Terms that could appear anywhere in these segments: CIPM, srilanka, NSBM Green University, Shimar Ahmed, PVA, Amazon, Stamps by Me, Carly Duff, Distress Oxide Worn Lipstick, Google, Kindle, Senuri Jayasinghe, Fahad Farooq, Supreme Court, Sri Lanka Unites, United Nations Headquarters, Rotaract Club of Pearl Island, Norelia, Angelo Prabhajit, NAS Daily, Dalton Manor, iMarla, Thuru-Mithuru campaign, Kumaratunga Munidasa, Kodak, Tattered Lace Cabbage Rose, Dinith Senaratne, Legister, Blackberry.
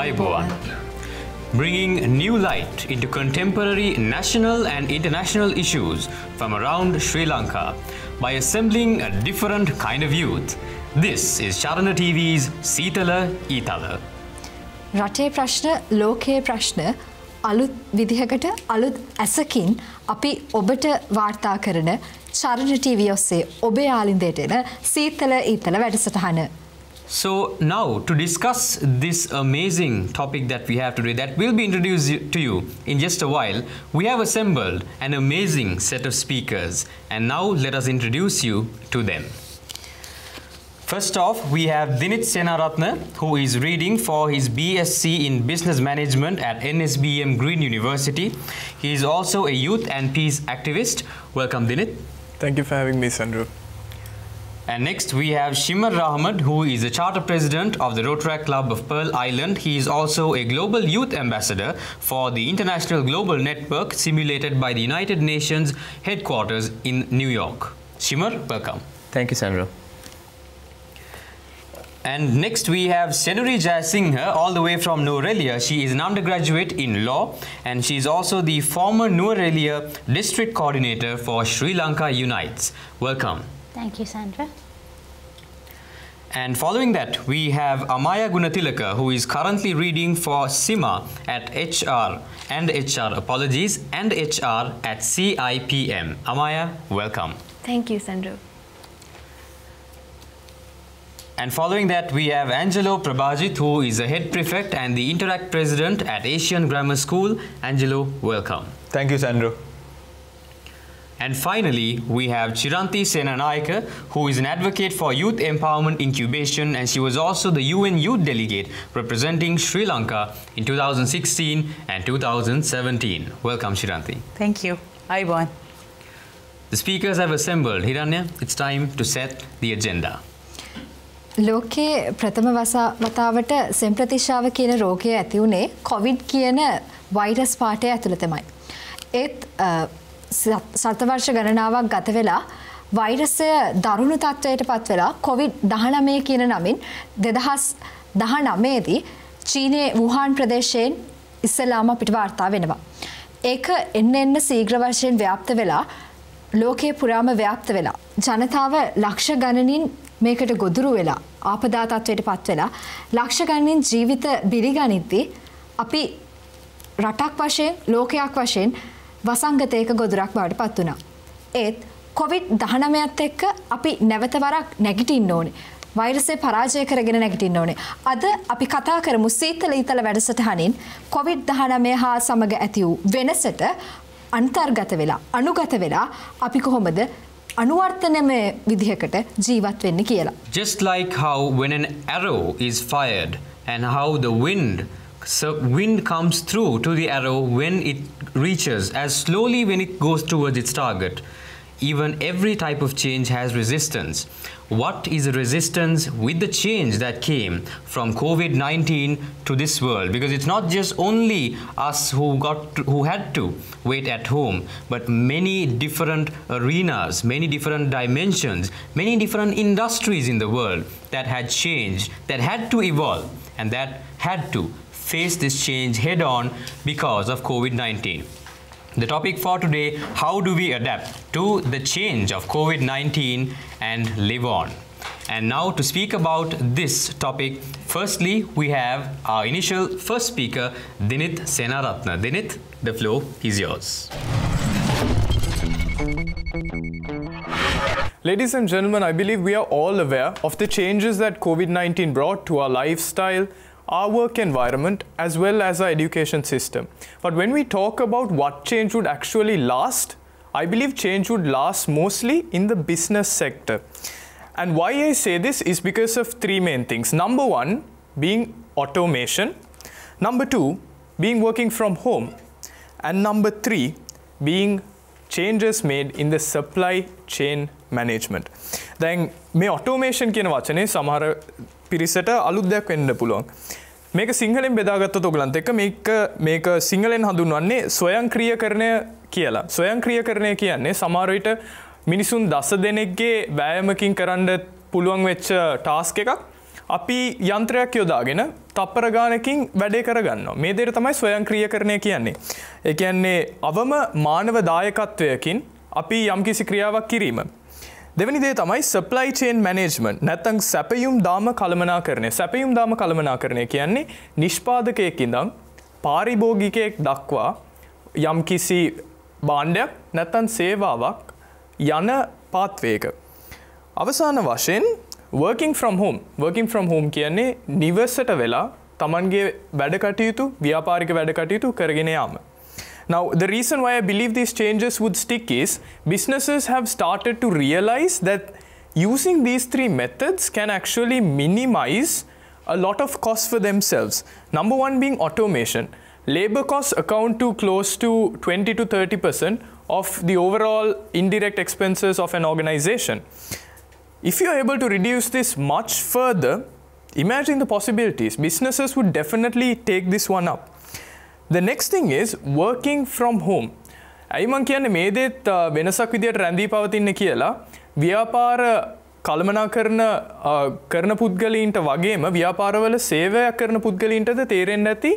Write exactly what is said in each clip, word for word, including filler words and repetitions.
Ayubowan, bringing new light into contemporary national and international issues from around Sri Lanka by assembling a different kind of youth. This is Charana T V's Seethala Eethala. Rate Prashna, Loke Prashna, Alut Vidhakata, Alut Asakin, Api Obata Varta Karana, Charana T V Ose, Obe Alindetena, Seethala Eethala Vadasatahana. So now, to discuss this amazing topic that we have today, that will be introduced to you in just a while, we have assembled an amazing set of speakers. And now, let us introduce you to them. First off, we have Dinith Senaratne, who is reading for his B S c in Business Management at N S B M Green University. He is also a youth and peace activist. Welcome, Dinith. Thank you for having me, Sandhu. And next we have Shimar Ahmed, who is the Charter President of the Rotaract Club of Pearl Island. He is also a Global Youth Ambassador for the International Global Network, simulated by the United Nations Headquarters in New York. Shimar, welcome. Thank you, Sandra. And next we have Senuri Jayasinghe, all the way from Norelia. She is an undergraduate in law, and she is also the former Norelia District Coordinator for Sri Lanka Unites. Welcome. Thank you, Sandra. And following that, we have Amaya Gunatilaka, who is currently reading for SIMA at HR and HR, apologies, and HR at C I P M. Amaya, welcome. Thank you, Sandra. And following that, we have Angelo Prabhajit, who is a head prefect and the Interact President at Asian Grammar School. Angelo, welcome. Thank you, Sandra. And finally, we have Chiranthi Senanayake, who is an advocate for youth empowerment incubation, and she was also the U N Youth Delegate representing Sri Lanka in two thousand sixteen and two thousand seventeen. Welcome, Chiranthi. Thank you. Hi, Bon. The speakers have assembled. Hiranya, it's time to set the agenda. Loke Prathama Vasa Matavata Sempratishawa Kiyana Roge athi une COVID kiyana virus paate athula thamai. Eth සතවර්ෂ ගණනාවක් ගත වෙලා වෛරසය දරුණු තත්ත්වයට පත් වෙලා Covid දහනවය කියන නමින් දෙදහස් දහනවය දී චීනයේ වුහාන් ප්‍රදේශයෙන් ඉස්සලාම අපිට වාර්තා වෙනවා. ඒක එන්න එන්න ශීඝ්‍ර වශයෙන් ව්‍යාප්ත වෙලා ලෝකේ පුරාම ව්‍යාප්ත වෙලා ජනතාව ලක්ෂ ගණනින් මේකට ගොදුරු වෙලා ආපදා තත්ත්වයට පත් වෙලා ලක්ෂ ගණනින් ජීවිත බිරිගනිද්දී අපි රටක් වශයෙන් ලෝකයක් වශයෙන් වසංගතයක ගොදුරක් බවට පත් වුණා. ඒත් කොවිඩ් දහනවයත් එක්ක අපි නැවත වරක් නැගිටින්න ඕනේ. වෛරසය පරාජය කරගෙන නැගිටින්න ඕනේ. අද අපි කතා කරමු සීතල ඊතල වැඩසටහනින් කොවිඩ් දහනවය හා සමග ඇති වූ වෙනසට අන්තර්ගත වෙලා අනුගත වෙලා අපි කොහොමද අනුවර්තනමය විදිහකට ජීවත් වෙන්න කියලා. Just like how when an arrow is fired and how the wind So wind comes through to the arrow when it reaches, as slowly when it goes towards its target. Even every type of change has resistance. What is the resistance with the change that came from COVID nineteen to this world? Because it's not just only us who got to, who had to wait at home, but many different arenas, many different dimensions, many different industries in the world that had changed, that had to evolve, and that had to face this change head-on because of COVID nineteen. The topic for today, how do we adapt to the change of COVID nineteen and live on? And now to speak about this topic, firstly, we have our initial first speaker, Dinith Senaratne. Dinith, the floor is yours. Ladies and gentlemen, I believe we are all aware of the changes that COVID nineteen brought to our lifestyle, our work environment, as well as our education system. But when we talk about what change would actually last, I believe change would last mostly in the business sector. And why I say this is because of three main things. Number one, being automation. Number two, being working from home. And number three, being changes made in the supply chain management. Then, me automation කියන වචනේ සමහර පිරිසට අලුත් දෙයක් වෙන්න පුළුවන්. මේක සිංහලෙන් බෙදාගත්තොත් ඔයගලන්ට එක මේක මේක සිංහලෙන් හඳුන්වන්නේ ස්වයංක්‍රීයකරණය කියලා. ස්වයංක්‍රීයකරණය කියන්නේ සමහර විට මිනිසුන් දස දෙනෙක්ගේ වෑයමකින් කරන්න පුළුවන් වෙච්ච ටාස්ක් එකක් අපි යන්ත්‍රයක් යොදාගෙන තප්පර ගානකින් වැඩේ කරගන්නවා. මේ දෙයට තමයි ස්වයංක්‍රීයකරණය කියන්නේ. ඒ කියන්නේ අවම මානව දායකත්වයකින් අපි යම්කිසි ක්‍රියාවක් කිරීම. දෙවෙනි දේ තමයි supply chain management නැත්නම් සැපයුම් දාම කළමනාකරණය. සැපයුම් දාම කළමනාකරණය කියන්නේ නිෂ්පාදකයෙක් ඉඳන් පාරිභෝගිකයෙක් දක්වා යම්කිසි භාණ්ඩයක් නැත්නම් සේවාවක් යන පාත්වයක. අවසාන වශයෙන් working from home working from home කියන්නේ නිවසට වෙලා තමන්ගේ වැඩ කටයුතු ව්‍යාපාරික වැඩ කටයුතු කරගෙන යාම. Now the reason why I believe these changes would stick is businesses have started to realize that using these three methods can actually minimize a lot of costs for themselves. Number one being automation. Labor costs account to close to twenty to thirty percent of the overall indirect expenses of an organization. If you are able to reduce this much further, imagine the possibilities. Businesses would definitely take this one up. The next thing is working from home. I am kiyanne me deet wenasak widiyata randi pavatinne kiyala vyapara kalamana karana karana pudgaleenta wagema vyapara wala sewayak karana pudgaleenta da therenne nathi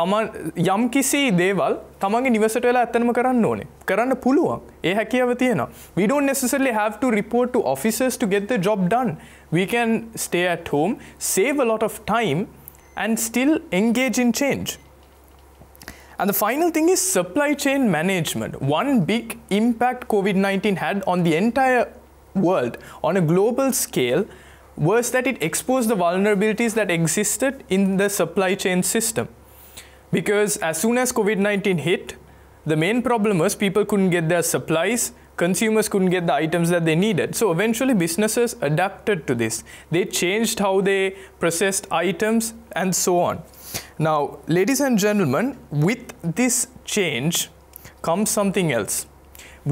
taman yam kisi dewal tamange niwasata wela attanama karanna one karanna puluwan e hakiyawa tiyena. We don't necessarily have to report to officers to get the job done. We can stay at home, save a lot of time and still engage in change. And the final thing is supply chain management. One big impact COVID nineteen had on the entire world on a global scale was that it exposed the vulnerabilities that existed in the supply chain system. Because as soon as COVID nineteen hit, the main problem was people couldn't get their supplies, consumers couldn't get the items that they needed. So eventually businesses adapted to this. They changed how they processed items and so on. Now, ladies and gentlemen, with this change comes something else.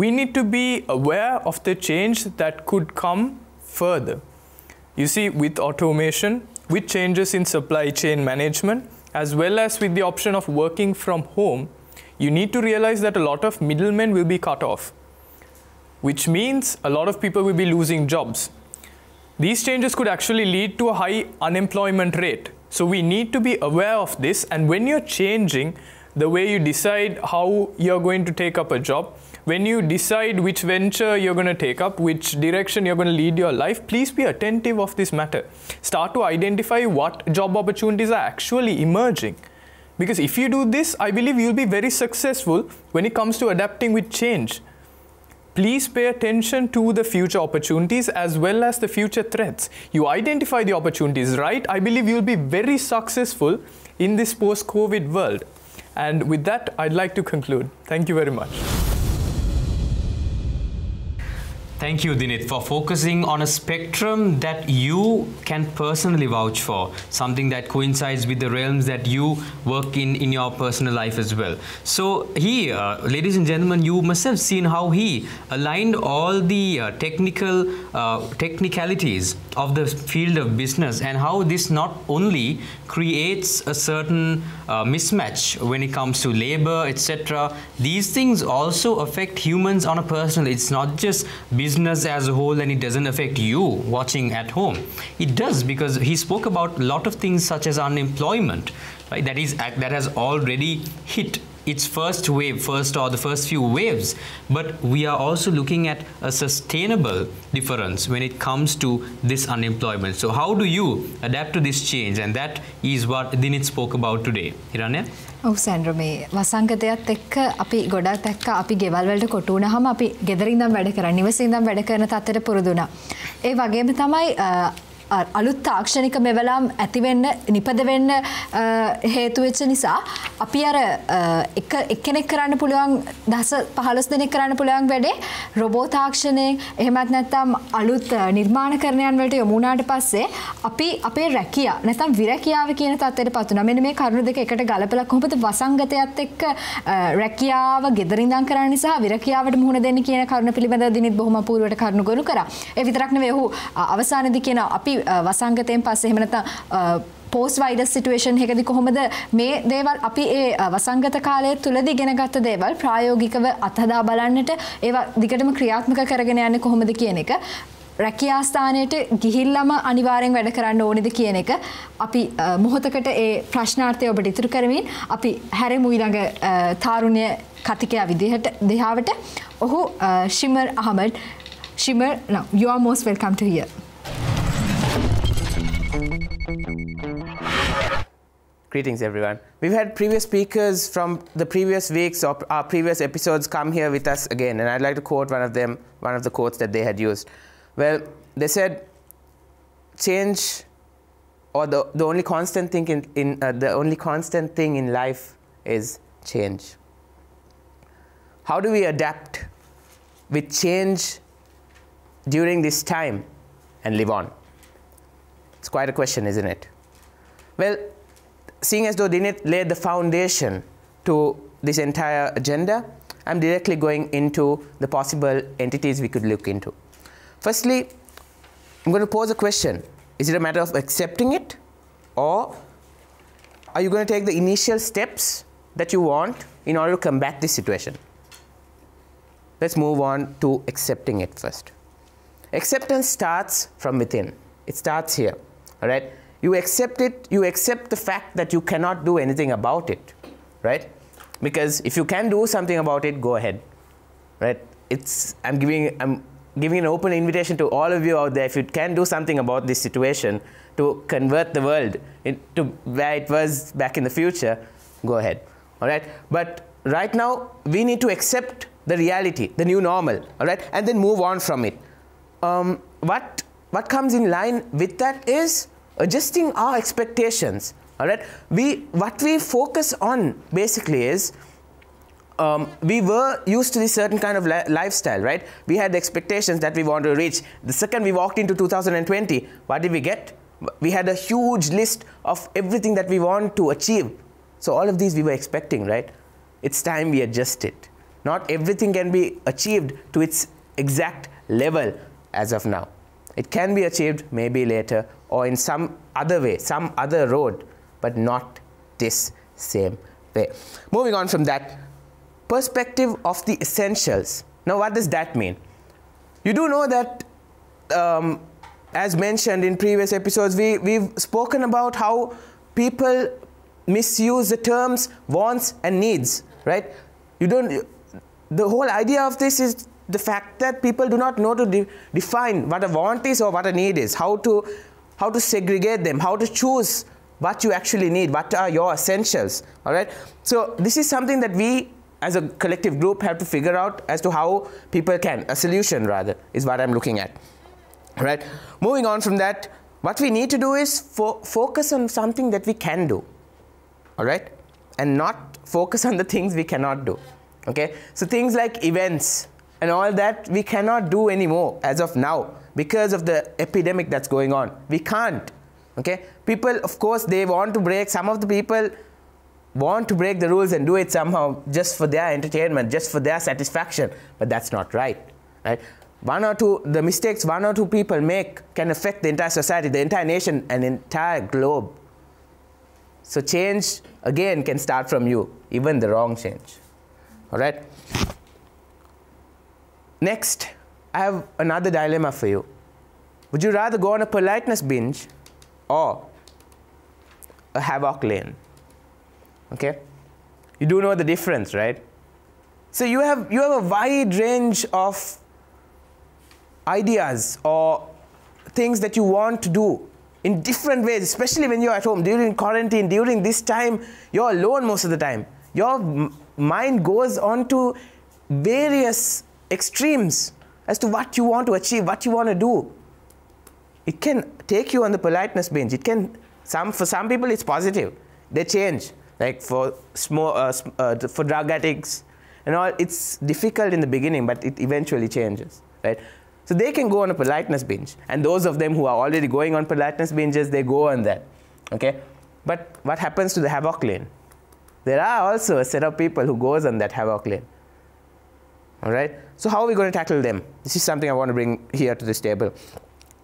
We need to be aware of the change that could come further. You see, with automation, with changes in supply chain management, as well as with the option of working from home, you need to realize that a lot of middlemen will be cut off, which means a lot of people will be losing jobs. These changes could actually lead to a high unemployment rate. So we need to be aware of this, and when you're changing the way you decide how you're going to take up a job, when you decide which venture you're going to take up, which direction you're going to lead your life, please be attentive of this matter. Start to identify what job opportunities are actually emerging. Because if you do this, I believe you'll be very successful when it comes to adapting with change. Please pay attention to the future opportunities as well as the future threats. You identify the opportunities, right? I believe you'll be very successful in this post-COVID world. And with that, I'd like to conclude. Thank you very much. Thank you, Dinith, for focusing on a spectrum that you can personally vouch for, something that coincides with the realms that you work in in your personal life as well. So he, uh, ladies and gentlemen, you must have seen how he aligned all the uh, technical uh, technicalities of the field of business and how this not only creates a certain uh, mismatch when it comes to labor, et cetera. These things also affect humans on a personal. It's not just business business as a whole, and it doesn't affect you watching at home. It does, because he spoke about a lot of things such as unemployment, right? That is, that has already hit its first wave, first or the first few waves. But we are also looking at a sustainable difference when it comes to this unemployment. So how do you adapt to this change? And that is what Dinith spoke about today. Hiranya? Oh, Sandra, me. Vasangataya tekka api godak tekka api geval welta kotuna hama api gathering them වැඩ කරන්නේ ඉවසින් them වැඩ කරන තත්ත්වයට පුරුදුනා. ඒ වගේම තමයි අලුත් තාක්ෂණික මෙවලම් ඇති වෙන්න නිපද වෙන්න හේතු වෙච්ච නිසා අපි අර එක එක්කෙනෙක් කරන්න පුළුවන් දස පහළොස් දෙනෙක් කරන්න පුළුවන් වැඩේ රොබෝ තාක්ෂණය එහෙමත් නැත්නම් අලුත් නිර්මාණකරණයන් වලට යොමු වුණාට පස්සේ අපි අපේ රැකියා නැත්නම් විරැකියාව කියන තත්ත්වයට පත් වෙනවා. මෙන්න මේ කරුණු දෙක එකට ගලපලා කොහොමද වසංගතයත් එක්ක රැකියාව ගෙදරින් ඉඳන් කරන්න සහ විරැකියාවට මුහුණ දෙන්න කියන කරුණ පිළිබඳව දිනිත් බොහොම අපූර්වවට කරුණු ගොනු කරා. ඒ විතරක් නෙවෙයි ඔහු අවසානයේදී කියන අපි වසංගතයෙන් පස්සේ එහෙම නැත්නම් පෝස්ට් වයිරස් සිටුේෂන් එකදී කොහොමද මේ දේවල් අපි ඒ වසංගත කාලය තුලදී ඉගෙනගත්ත දේවල් ප්‍රායෝගිකව අත්හදා බලන්නට ඒවා දිගටම ක්‍රියාත්මක කරගෙන යන්නේ කොහොමද කියන එක රැකියා ස්ථානයට ගිහිල්ලාම අනිවාර්යෙන් වැඩ කරන්න ඕනේද කියන එක අපි මොහොතකට ඒ ප්‍රශ්නාර්ථය ඔබට ඉදිරි කරමින් අපි හැරෙමු ඊළඟ තාරුණ්‍ය කතිකයා විදිහට දෙහාවට ඔහු Shimar Ahmed Shimar now you are most welcome to here Greetings everyone. We've had previous speakers from the previous weeks or our previous episodes come here with us again, and I'd like to quote one of them, one of the quotes that they had used. Well, they said change or the, the only constant thing in, in uh, the only constant thing in life is change. How do we adapt with change during this time and live on? It's quite a question, isn't it? Well, seeing as though Dinith laid the foundation to this entire agenda, I'm directly going into the possible entities we could look into. Firstly, I'm going to pose a question. Is it a matter of accepting it, or are you going to take the initial steps that you want in order to combat this situation? Let's move on to accepting it first. Acceptance starts from within. It starts here, all right? You accept it, you accept the fact that you cannot do anything about it, right? Because if you can do something about it, go ahead, right? It's, I'm giving, I'm giving an open invitation to all of you out there, if you can do something about this situation to convert the world into where it was back in the future, go ahead, all right? But right now, we need to accept the reality, the new normal, all right? And then move on from it. Um, what, what comes in line with that is adjusting our expectations, all right? We, what we focus on basically is, um, we were used to this certain kind of li lifestyle, right? We had expectations that we want to reach. The second we walked into two thousand twenty, what did we get? We had a huge list of everything that we want to achieve. So all of these we were expecting, right? It's time we adjust it. Not everything can be achieved to its exact level as of now. It can be achieved maybe later or in some other way, some other road, but not this same way. Moving on from that, perspective of the essentials. Now, what does that mean? You do know that, um, as mentioned in previous episodes, we, we've spoken about how people misuse the terms wants and needs, right? You don't, the whole idea of this is the fact that people do not know to de define what a want is or what a need is, how to, how to segregate them, how to choose what you actually need, what are your essentials, all right? So this is something that we as a collective group have to figure out as to how people can, a solution rather, is what I'm looking at, all right? Moving on from that, what we need to do is fo focus on something that we can do, all right? And not focus on the things we cannot do, okay? So things like events, and all that we cannot do anymore as of now because of the epidemic that's going on. We can't, okay? People, of course, they want to break, some of the people want to break the rules and do it somehow just for their entertainment, just for their satisfaction, but that's not right, right? One or two, the mistakes one or two people make can affect the entire society, the entire nation, and entire globe. So change, again, can start from you, even the wrong change, all right? Next, I have another dilemma for you. Would you rather go on a politeness binge or a havoc lane? Okay? You do know the difference, right? So you have, you have a wide range of ideas or things that you want to do in different ways, especially when you're at home, during quarantine, during this time, you're alone most of the time. Your m- mind goes on to various extremes as to what you want to achieve, what you want to do. It can take you on the politeness binge. It can, some, for some people it's positive. They change, like for, uh, uh, for drug addicts and all, it's difficult in the beginning, but it eventually changes, right? So they can go on a politeness binge, and those of them who are already going on politeness binges, they go on that, okay? But what happens to the havoc lane? There are also a set of people who goes on that havoc lane. All right, so how are we going to tackle them? This is something I want to bring here to this table.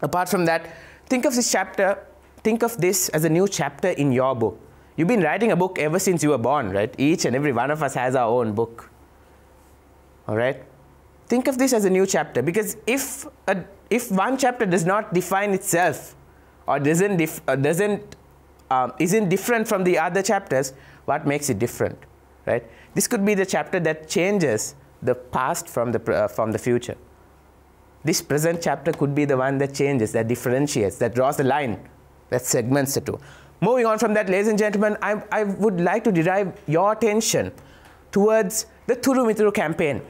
Apart from that, think of this chapter, think of this as a new chapter in your book. You've been writing a book ever since you were born, right? Each and every one of us has our own book. All right, think of this as a new chapter, because if a, if one chapter does not define itself, or doesn't dif or doesn't um, isn't different from the other chapters, what makes it different, right? This could be the chapter that changes the past from the uh, from the future. This present chapter could be the one that changes, that differentiates, that draws the line, that segments the two. Moving on from that, ladies and gentlemen, I, I would like to derive your attention towards the Thuru-Mithuru campaign.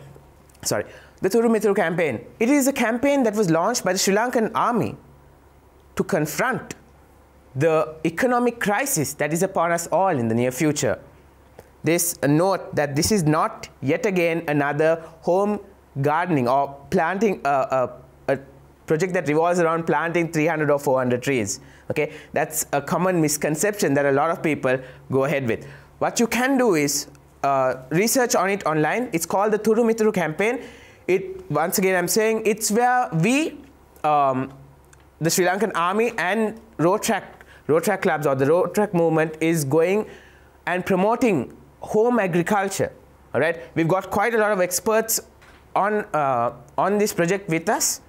Sorry, the Thuru-Mithuru campaign. It is a campaign that was launched by the Sri Lankan army to confront the economic crisis that is upon us all in the near future. This uh, note that this is not yet again another home gardening or planting, uh, a, a project that revolves around planting three hundred or four hundred trees. Okay, that's a common misconception that a lot of people go ahead with. What you can do is uh, research on it online. It's called the Thuru-Mithuru campaign. It, once again, I'm saying, it's where we, um, the Sri Lankan army and Rotaract, Rotaract clubs or the Rotaract movement is going and promoting home agriculture. All right, we've got quite a lot of experts on uh, on this project with us,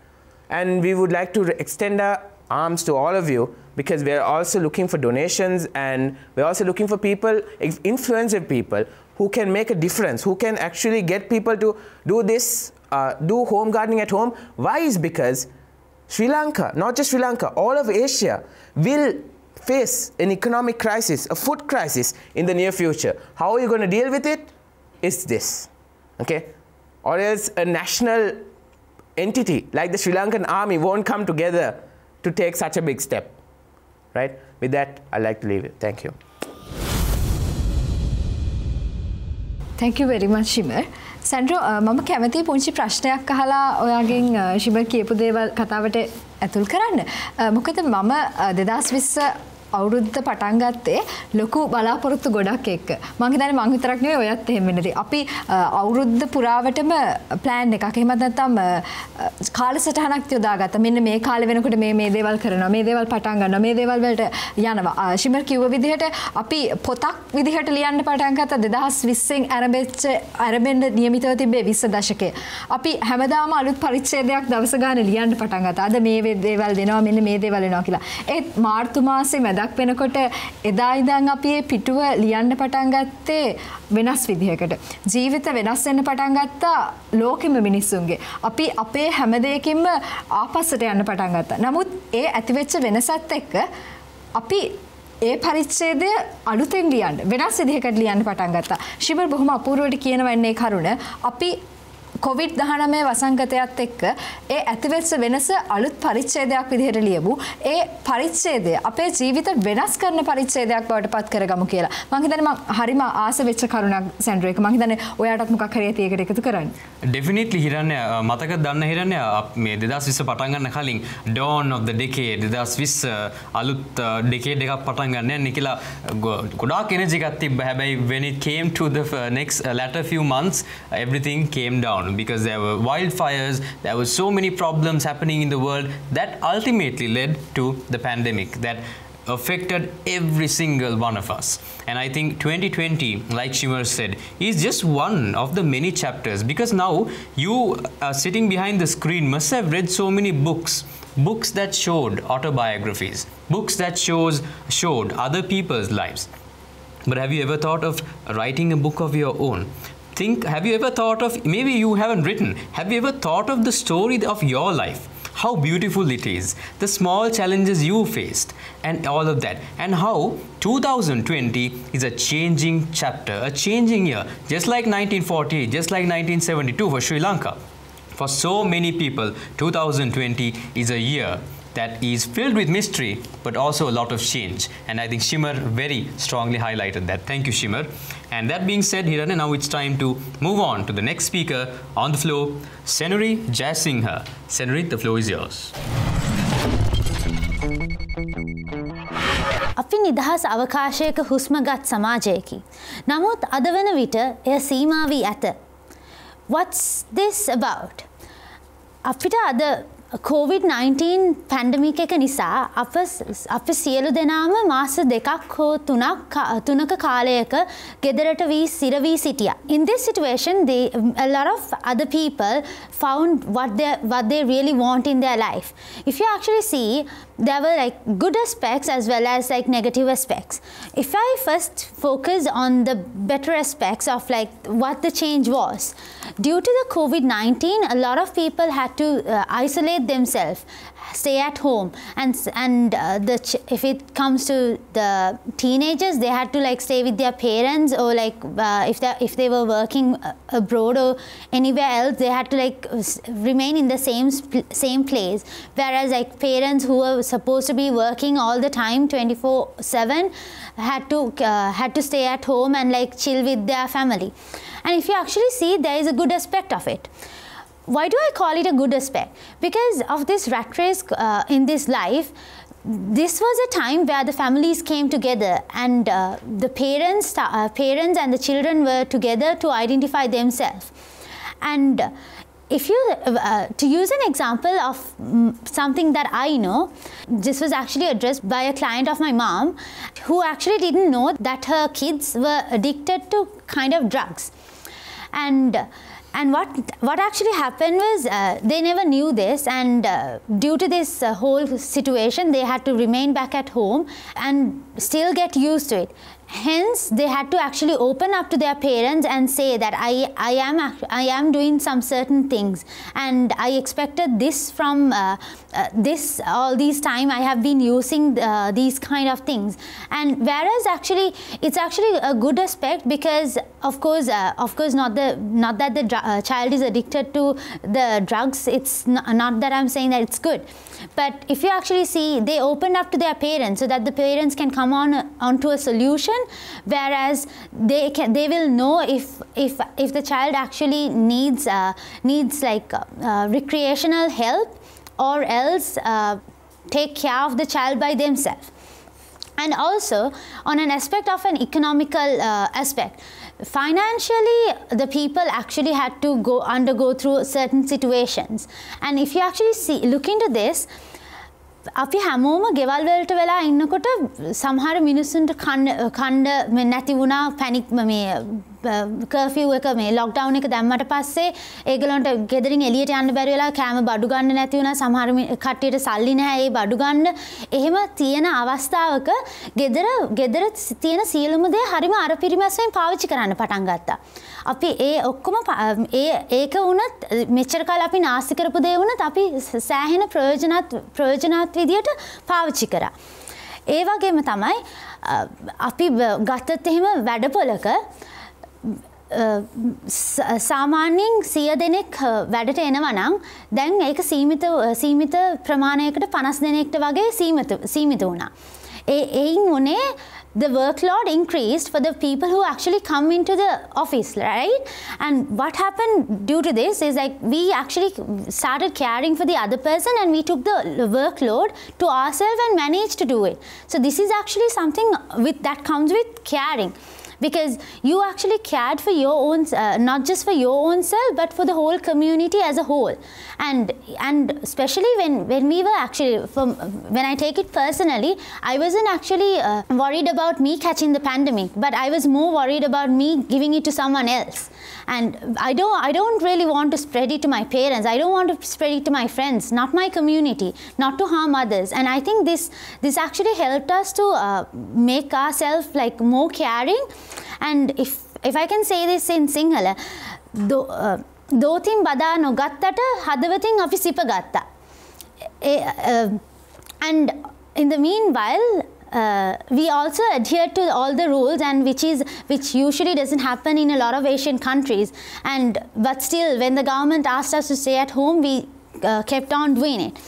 and we would like to extend our arms to all of you, because we are also looking for donations, and we're also looking for people, influential people, who can make a difference, who can actually get people to do this, uh, do home gardening at home. Why is because Sri Lanka, not just Sri Lanka, all of Asia will face an economic crisis, a food crisis in the near future. How are you going to deal with it? It's this, okay? Or else a national entity like the Sri Lankan army won't come together to take such a big step, right? With that, I'd like to leave it. Thank you. Thank you very much, Shimar. Sandro, mama කැමති පුංචි ප්‍රශ්නයක් අහලා ඔයාගෙන් ශිබර් කියපු දේවල් කතාවට ඇතුල් කරන්න. මොකද මම two thousand twenty අවුරුද්ද පටන් ගත්තේ ලොකු බලාපොරොත්තු ගොඩක් එක්ක. මම හිතන්නේ මං විතරක් නෙවෙයි ඔයත් එහෙම වෙන්නේ. අපි අවුරුද්ද පුරාවටම plan එකක්. එහෙම නැත්නම් කාලසටහනක් යොදාගත්තා. මෙන්න මේ කාලේ වෙනකොට මේ මේ දේවල් කරනවා. මේ දේවල් පටන් ගන්නවා. මේ දේවල් වලට යනවා. ශිමර් කිව්ව විදිහට අපි පොතක් විදිහට ලියන්න පටන් ගත්තා twenty twenty න් ආරම්භෙච්ච ආරම්භෙන් નિયમિતව තිබ්බේ twentieth දශකයේ. අපි හැමදාම අලුත් පරිච්ඡේදයක් දවස ගන්න ලියන්න පටන් ගත්තා. අද මේ දේවල් දෙනවා. මෙන්න මේ දේවල් වෙනවා කියලා. ඒත් මාර්තු මාසේ දක් වෙනකොට එදා ඉඳන් අපි මේ පිටුව ලියන්න පටන් ගත්තේ වෙනස් විදිහකට. ජීවිත වෙනස් වෙන්න පටන් ගත්තා ලෝකෙම මිනිසුන්ගේ. අපි අපේ හැම දෙයකින්ම ආපස්සට යන්න පටන් ගත්තා. නමුත් ඒ ඇතිවෙච්ච වෙනසත් එක්ක අපි ඒ පරිච්ඡේදය අලුතෙන් ලියන්න වෙනස් විදිහකට ලියන්න පටන් ගත්තා. ශිබර් බොහොම අපූර්වවට කියනවන්නේ කරුණ අපි covid nineteen වසංගතයත් එක්ක ඒ ඇතිවෙච්ච වෙනස අලුත් පරිච්ඡේදයක් විදිහට ලියමු. ඒ පරිච්ඡේදය අපේ ජීවිත වෙනස් කරන පරිච්ඡේදයක් බවට පත් කරගමු කියලා. මම හිතන්නේ මම හරිම ආස වෙච්ච කරුණක් සැන්ඩ්‍රෝ එක. මම හිතන්නේ ඔයාටත් මොකක් හරි ඇති ඒකට එකතු කරන්න. Definitely හිරන්නේ මතක දන්න හිරන්නේ මේ twenty twenty පටන් ගන්න කලින් dawn of the decade twenty twenty අලුත් decade එකක් පටන් ගන්න යන්නේ කියලා ගොඩාක් එනර්ජි එකක් තිබ්බ. හැබැයි when it came to the next uh, latter few months everything came down, because there were wildfires, there were so many problems happening in the world that ultimately led to the pandemic that affected every single one of us. And I think twenty twenty, like Shimar said, is just one of the many chapters, because now you uh, sitting behind the screen must have read so many books, books that showed autobiographies, books that shows, showed other people's lives. But have you ever thought of writing a book of your own? Think, have you ever thought of, maybe you haven't written, have you ever thought of the story of your life? How beautiful it is, the small challenges you faced and all of that, and how two thousand twenty is a changing chapter, a changing year, just like nineteen forty, just like nineteen seventy-two for Sri Lanka. For so many people, two thousand twenty is a year that is filled with mystery, but also a lot of change. And I think Shimar very strongly highlighted that. Thank you, Shimar. And that being said, Hiranna, now it's time to move on to the next speaker on the floor, Senuri Jayasinghe. Senuri, the floor is yours. අපි නිදහස් අවකාශයක හුස්මගත් සමාජයකි. නමුත් අද වෙන විට එය සීමා වී ඇත. What's this about? අපිට අද COVID nineteen pandemic එක නිසා අප අප සියලු දෙනාම මාස දෙකක් හෝ තුනක් තුනක කාලයක ගෙදරට වී සිර වී සිටියා. In this situation, the, a lot of other people found what they what they really want in their life. If you actually see, there were like good aspects as well as like negative aspects. If I first focus on the better aspects of like what the change was, due to the COVID nineteen, a lot of people had to uh, isolate themselves, stay at home, and and uh, the ch if it comes to the teenagers, they had to like stay with their parents, or like uh, if they if they were working abroad or anywhere else, they had to like remain in the same same place. Whereas like parents who were supposed to be working all the time, twenty-four seven, had to uh, had to stay at home and like chill with their family. And if you actually see, there is a good aspect of it. Why do I call it a good aspect? Because of this rat race uh, in this life, this was a time where the families came together, and uh, the parents, uh, parents and the children were together to identify themselves. And uh, if you, uh, to use an example of something that I know, this was actually addressed by a client of my mom, who actually didn't know that her kids were addicted to kind of drugs. And uh, And what what actually happened was uh, they never knew this, and uh, due to this uh, whole situation, they had to remain back at home and still get used to it. Hence, they had to actually open up to their parents and say that I I am I am doing some certain things, and I expected this from uh, uh, this all these time I have been using uh, these kind of things. And whereas actually it's actually a good aspect, because of course uh, of course not the not that the uh, child is addicted to the drugs. It's not, not that I'm saying that it's good, but if you actually see, they opened up to their parents so that the parents can come on onto a solution. Whereas they can, they will know if if if the child actually needs uh, needs like uh, uh, recreational help, or else uh, take care of the child by themselves. And also on an aspect of an economical uh, aspect, financially the people actually had to go undergo through certain situations. And if you actually see, look into this, අපි හැමෝම ගෙවල් වලට වෙලා ඉන්නකොට සමහර මිනිස්සුන්ට කන්න කන්න මේ නැති වුණා. පැනික් මේ කර්ෆියු එක මේ ලොක්ඩවුන් එක දැම්මට පස්සේ ඒගොල්ලන්ට ගෙදරින් එළියට යන්න බැරි වෙලා කෑම බඩු ගන්න නැති වුණා. සමහර කට්ටියට සල්ලි නැහැ ඒ බඩු ගන්න. එහෙම තියෙන අවස්ථාවක ගෙදර ගෙදර තියෙන සියලුම දේ හරිම අරපිරිමැස්යෙන් පාවිච්චි කරන්න පටන් ගත්තා. අපි ඒ ඔක්කොම ඒ ඒක වුණත් මෙච්චර කාල අපි නාස්ති කරපු දේ වුණත් අපි සෑහෙන ප්‍රයෝජනවත් ප්‍රයෝජනවත් විදියට පාවිච්චි කරා. ඒ වගේම තමයි අපි ගත්තත් එහෙම වැඩපොලක සාමාන්‍යයෙන් සිය දෙනෙක් වැඩට එනවා නම් දැන් ඒක සීමිත සීමිත ප්‍රමාණයකට පනස් දෙනෙක්ට වගේ සීමිත සීමිත වුණා. ඒ එයින් උනේ the workload increased for the people who actually come into the office, right? And what happened due to this is like we actually started caring for the other person, and we took the workload to ourselves and managed to do it. So this is actually something with that comes with caring, because you actually cared for your own, uh, not just for your own self, but for the whole community as a whole. And and especially when when we were actually, from when I take it personally, I wasn't actually uh, worried about me catching the pandemic, but I was more worried about me giving it to someone else. And I don't I don't really want to spread it to my parents. I don't want to spread it to my friends, not my community, not to harm others. And I think this this actually helped us to uh, make ourselves like more caring. And if if I can say this in Sinhala, do dotin bada nogattata hadawathin api sipa gatta. And in the meanwhile, Uh, we also adhere to all the rules, and which is which usually doesn't happen in a lot of Asian countries. And but still, when the government asked us to stay at home, we uh, kept on doing it.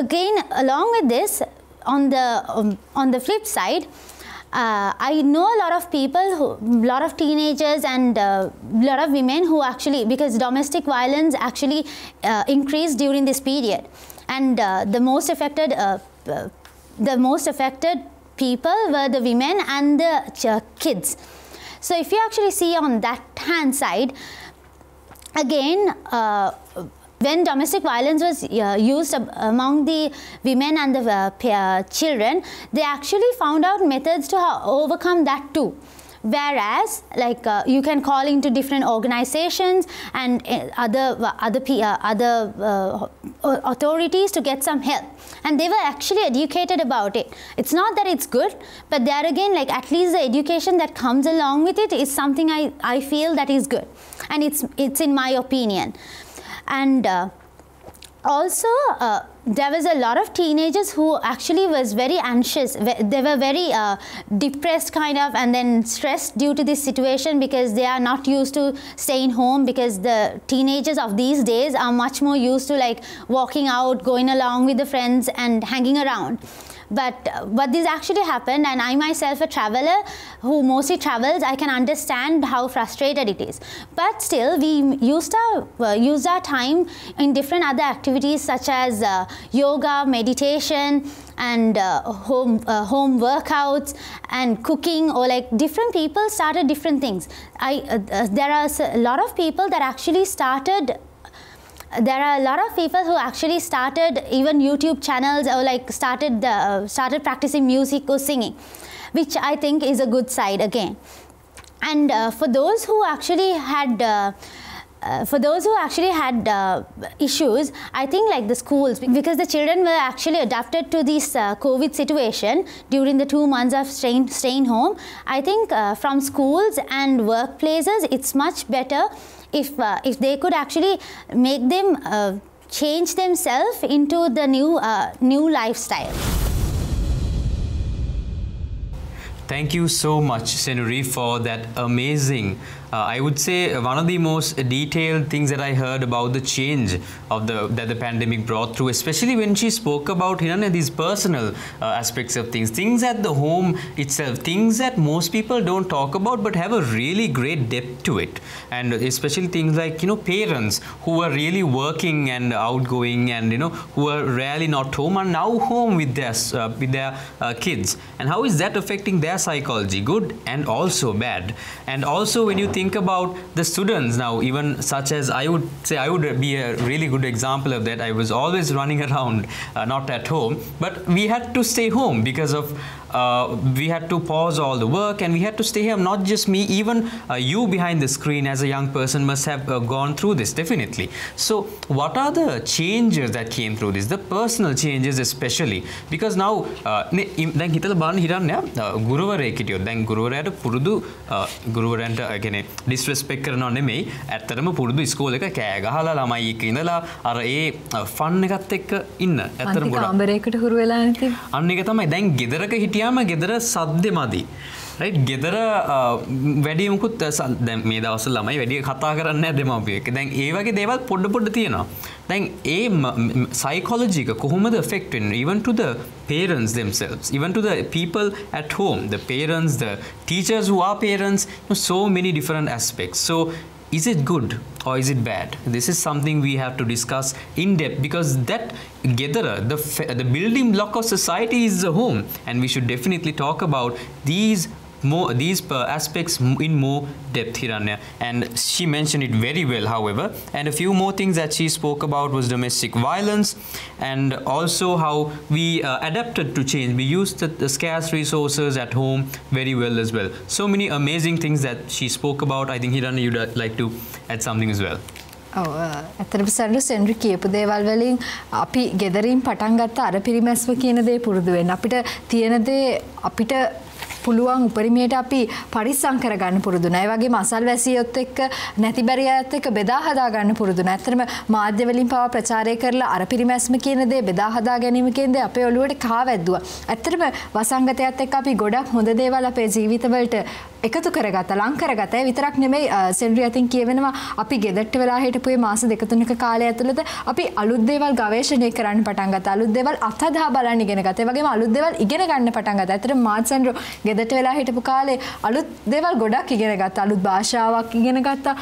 Again, along with this, on the um, on the flip side, uh, I know a lot of people, who, lot of teenagers, and uh, lot of women who actually, because domestic violence actually uh, increased during this period, and uh, the most affected. Uh, uh, The most affected people were the women and the uh, kids. So if you actually see on that hand side, again, uh, When domestic violence was uh, used among the women and the uh, children, they actually found out methods to overcome that too. Whereas, like uh, you can call into different organizations and uh, other uh, other uh, other uh, authorities to get some help, and they were actually educated about it. It's not that it's good, but there again, like at least the education that comes along with it is something I I feel that is good, and it's it's in my opinion, and. Uh, Also, uh, there was a lot of teenagers who actually was very anxious. They were very uh, depressed kind of, and then stressed due to this situation, because they are not used to staying home, because the teenagers of these days are much more used to like walking out, going along with the friends and hanging around. But uh, what this actually happened, and I myself a traveler who mostly travels, I can understand how frustrated it is. But still, we used our, uh, used our time in different other activities such as uh, yoga, meditation, and uh, home, uh, home workouts, and cooking, or like different people started different things. I, uh, uh, there are a lot of people that actually started There are a lot of people who actually started even YouTube channels, or like started uh, started practicing music or singing, which I think is a good side again. And uh, for those who actually had uh, uh, for those who actually had uh, issues, I think like the schools, because the children were actually adapted to this uh, COVID situation during the two months of staying staying home. I think uh, from schools and workplaces, it's much better. If, uh, if they could actually make them uh, change themselves into the new, uh, new lifestyle. Thank you so much, Senuri, for that amazing, uh, I would say one of the most detailed things that I heard about the change of the that the pandemic brought through, especially when she spoke about, you know, these personal uh, aspects of things, things at the home itself, things that most people don't talk about but have a really great depth to it. And especially things like, you know, parents who are really working and outgoing and, you know, who are rarely not home, are now home with their, uh, with their uh, kids. And how is that affecting their psychology, good and also bad? And also when you think about the students now, even such as, I would say I would be a really good example of that. I was always running around, uh, not at home, but we had to stay home because of Uh, we had to pause all the work and we had to stay here. Not just me, even uh, you behind the screen as a young person must have uh, gone through this, definitely. So what are the changes that came through this, the personal changes especially? Because now, දැන් හිතලා බලන්න හිතන්න ගුරුවරයෙක් හිටියොත් දැන් ගුරුවරයාට පුරුදු ගුරුවරයන්ට يعني ඩිස්රෙස්පෙක්ට් කරනව නෙමෙයි, ඇත්තටම පුරුදු ඉස්කෝල එක කෑ ගහලා ළමයි එක්ක ඉඳලා අර ඒ ෆන් එකත් එක්ක ඉන්න ඇත්තටම ගොඩක් කාමරයකට හුරු වෙලා නැති. අන්න ඒක තමයි දැන් ගෙදරක හිටිය යම ගෙදර සද්දෙ මදි. රයිට්, ගෙදර වැඩි මුකුත් දැන් මේ දවස්වල ළමයි වැඩි කතා කරන්නේ නැහැ දෙමව්පියෝ එක්ක. දැන් ඒ වගේ දේවල් පොඩ පොඩ තියෙනවා. දැන් ඒ psychology එක කොහොමද affect වෙන්නේ? Even to the parents themselves, even to the people at home, the parents, the teachers who are parents, you know, so many different aspects. So is it good or is it bad? This is something we have to discuss in depth, because that gatherer, the, the building block of society is the home, and we should definitely talk about these more these aspects in more depth, Hiranya. And she mentioned it very well, however. And a few more things that she spoke about was domestic violence, and also how we uh, adapted to change. We used the, the scarce resources at home very well as well. So many amazing things that she spoke about. I think, Hiranya, you'd like to add something as well. ඇතරම සරල සෙන්රි කියපු දේවල් වලින් අපි ගෙදරින් පටන් ගත්ත අර පිරිමැස්ව කියන දේ පුරුදු වෙන්න. අපිට තියෙන දේ අපිට පුළුවන් උපරිමයට අපි පරිස්සම් කරගන්න පුරුදු නැහැ. ඒ වගේම අසල්වැසියොත් එක්ක නැතිබරියත් එක්ක බෙදා හදා ගන්න පුරුදු නැහැ. ඇත්තටම මාධ්‍ය වලින් පවා ප්‍රචාරය කරලා අර පිරිමැස්ම කියන දේ බෙදා හදා ගැනීම කියන දේ අපේ ඔළුවට කාවැද්දුවා. ඇත්තටම වසංගතයත් එක්ක අපි ගොඩක් හොඳ දේවල් අපේ ජීවිතවලට එකතු කරගත්තා, ලං කරගත්තා. ඒ විතරක් නෙමෙයි, සෙන්රි අතින් කියවෙනවා අපි ගෙදරට වෙලා හිටපු මේ මාස දෙක තුනක කාලය ඇතුළත අපි අලුත් දේවල් ගවේෂණය කරන්න පටන් ගත්තා. අලුත් දේවල් අත්හදා බලන්න ඉගෙන ගත්තා. ඒ වගේම අලුත් දේවල් ඉගෙන ගන්න පටන් ගත්තා. ඇත්තටම මාත් සෙන්රි ගෙදරට වෙලා හිටපු කාලේ අලුත් දේවල් ගොඩක් ඉගෙන ගත්තා, අලුත් භාෂාවක් ඉගෙන ගත්තා.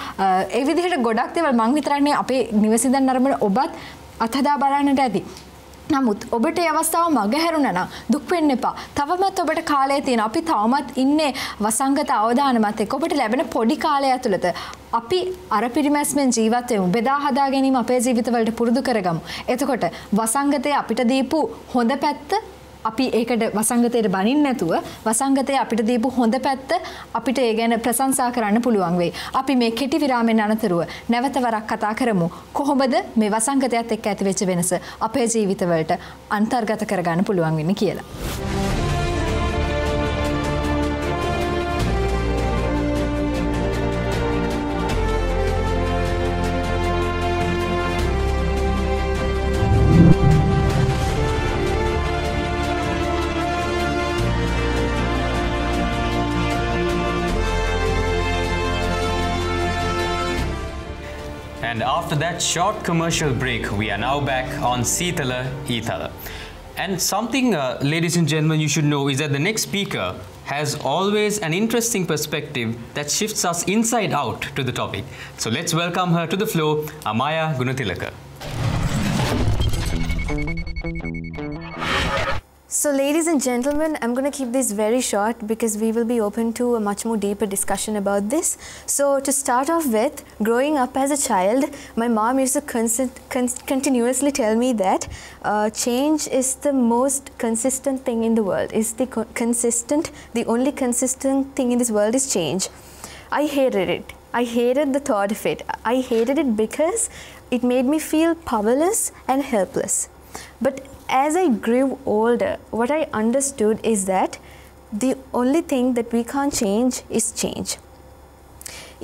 ඒ විදිහට ගොඩක් දේවල් මං විතරක් නෙවෙයි අපේ නිවසේ දැන් අරඹන ඔබත් අත්හදා බලන්නට ඇති. නමුත් ඔබට මේ අවස්ථාව මගහැරුණා නම් දුක් වෙන්න එපා. තවමත් ඔබට කාලය තියෙනවා. අපි තවමත් ඉන්නේ වසංගත අවදානමත් එක්ක ඔබට ලැබෙන පොඩි කාලය ඇතුළත. අපි අර පරිමස්මෙන් ජීවත් වෙමු. බෙදා හදා ගැනීම අපේ ජීවිතවලට පුරුදු කරගමු. එතකොට වසංගතයේ අපිට දීපු හොඳ පැත්ත අපි ඒකට වසංගතයට බනින්න නැතුව වසංගතයේ අපිට දීපු හොඳ පැත්ත අපිට ඒ ගැන ප්‍රශංසා කරන්න පුළුවන් වෙයි. අපි මේ කෙටි විරාමයෙන් අනතුරුව නැවත වරක් කතා කරමු. කොහොමද මේ වසංගතයත් එක්ක ඇති වෙච්ච වෙනස අපේ ජීවිතවලට අන්තර්ගත කරගන්න පුළුවන් වෙන්නේ කියලා. And after that short commercial break, we are now back on Seethala Eethala. And something, uh, ladies and gentlemen, you should know is that the next speaker has always an interesting perspective that shifts us inside out to the topic. So let's welcome her to the floor, Amaya Gunatilaka. So ladies and gentlemen, I'm going to keep this very short because we will be open to a much more deeper discussion about this. So to start off with, growing up as a child, my mom used to constant, con continuously tell me that uh, change is the most consistent thing in the world. Is the co consistent, the only consistent thing in this world is change. I hated it. I hated the thought of it. I hated it because it made me feel powerless and helpless. But as I grew older, what I understood is that the only thing that we can't change is change.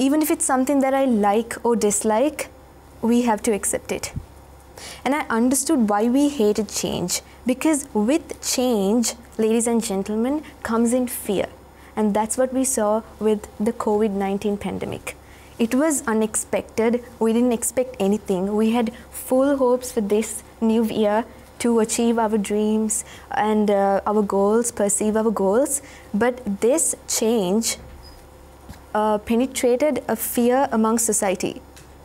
Even if it's something that I like or dislike, we have to accept it. And I understood why we hated change. Because with change, ladies and gentlemen, comes in fear. And that's what we saw with the COVID nineteen pandemic. It was unexpected. We didn't expect anything. We had full hopes for this new year to achieve our dreams and uh, our goals, perceive our goals. But this change uh, penetrated a fear among society,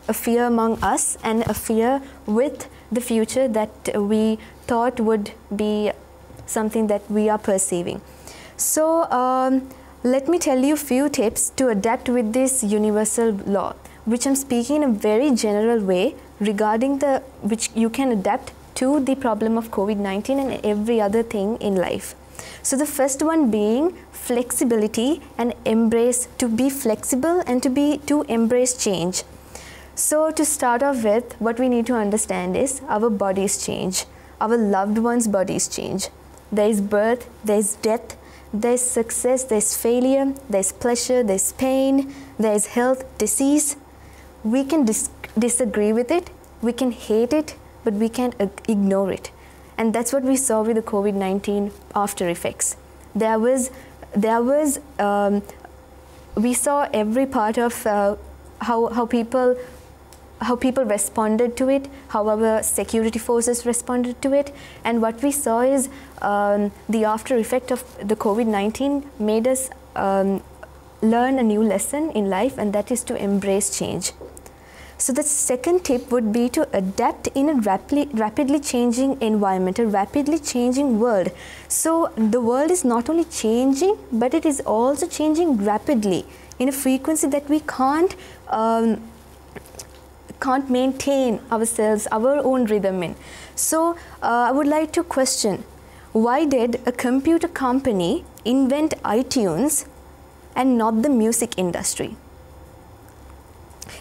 a fear among us, and a fear with the future that we thought would be something that we are perceiving. So um, let me tell you a few tips to adapt with this universal law, which I'm speaking in a very general way regarding the, which you can adapt to the problem of COVID nineteen and every other thing in life. So the first one being flexibility and embrace, to be flexible and to be, to embrace change. So to start off with, what we need to understand is our bodies change, our loved ones' bodies change. There is birth, there is death, there is success, there is failure, there is pleasure, there is pain, there is health, disease. We can dis disagree with it, we can hate it, but we can ignore it. And that's what we saw with the COVID nineteen after effects. There was, there was um, we saw every part of uh, how, how, people, how people responded to it, how our security forces responded to it. And what we saw is um, the after effect of the COVID nineteen made us um, learn a new lesson in life, and that is to embrace change. So the second tip would be to adapt in a rapidly, rapidly changing environment, a rapidly changing world. So the world is not only changing, but it is also changing rapidly in a frequency that we can't, um, can't maintain ourselves, our own rhythm in. So uh, I would like to question, why did a computer company invent iTunes and not the music industry?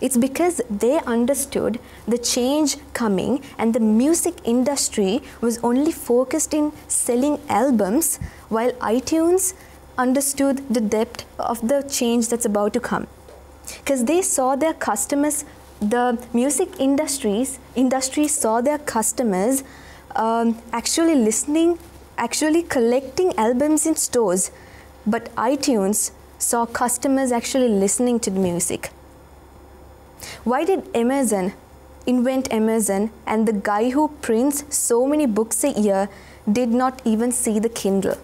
It's because they understood the change coming, and the music industry was only focused in selling albums, while iTunes understood the depth of the change that's about to come. Because they saw their customers, the music industries, industry saw their customers um, actually listening, actually collecting albums in stores, but iTunes saw customers actually listening to the music. Why did Amazon invent Amazon, and the guy who prints so many books a year did not even see the Kindle?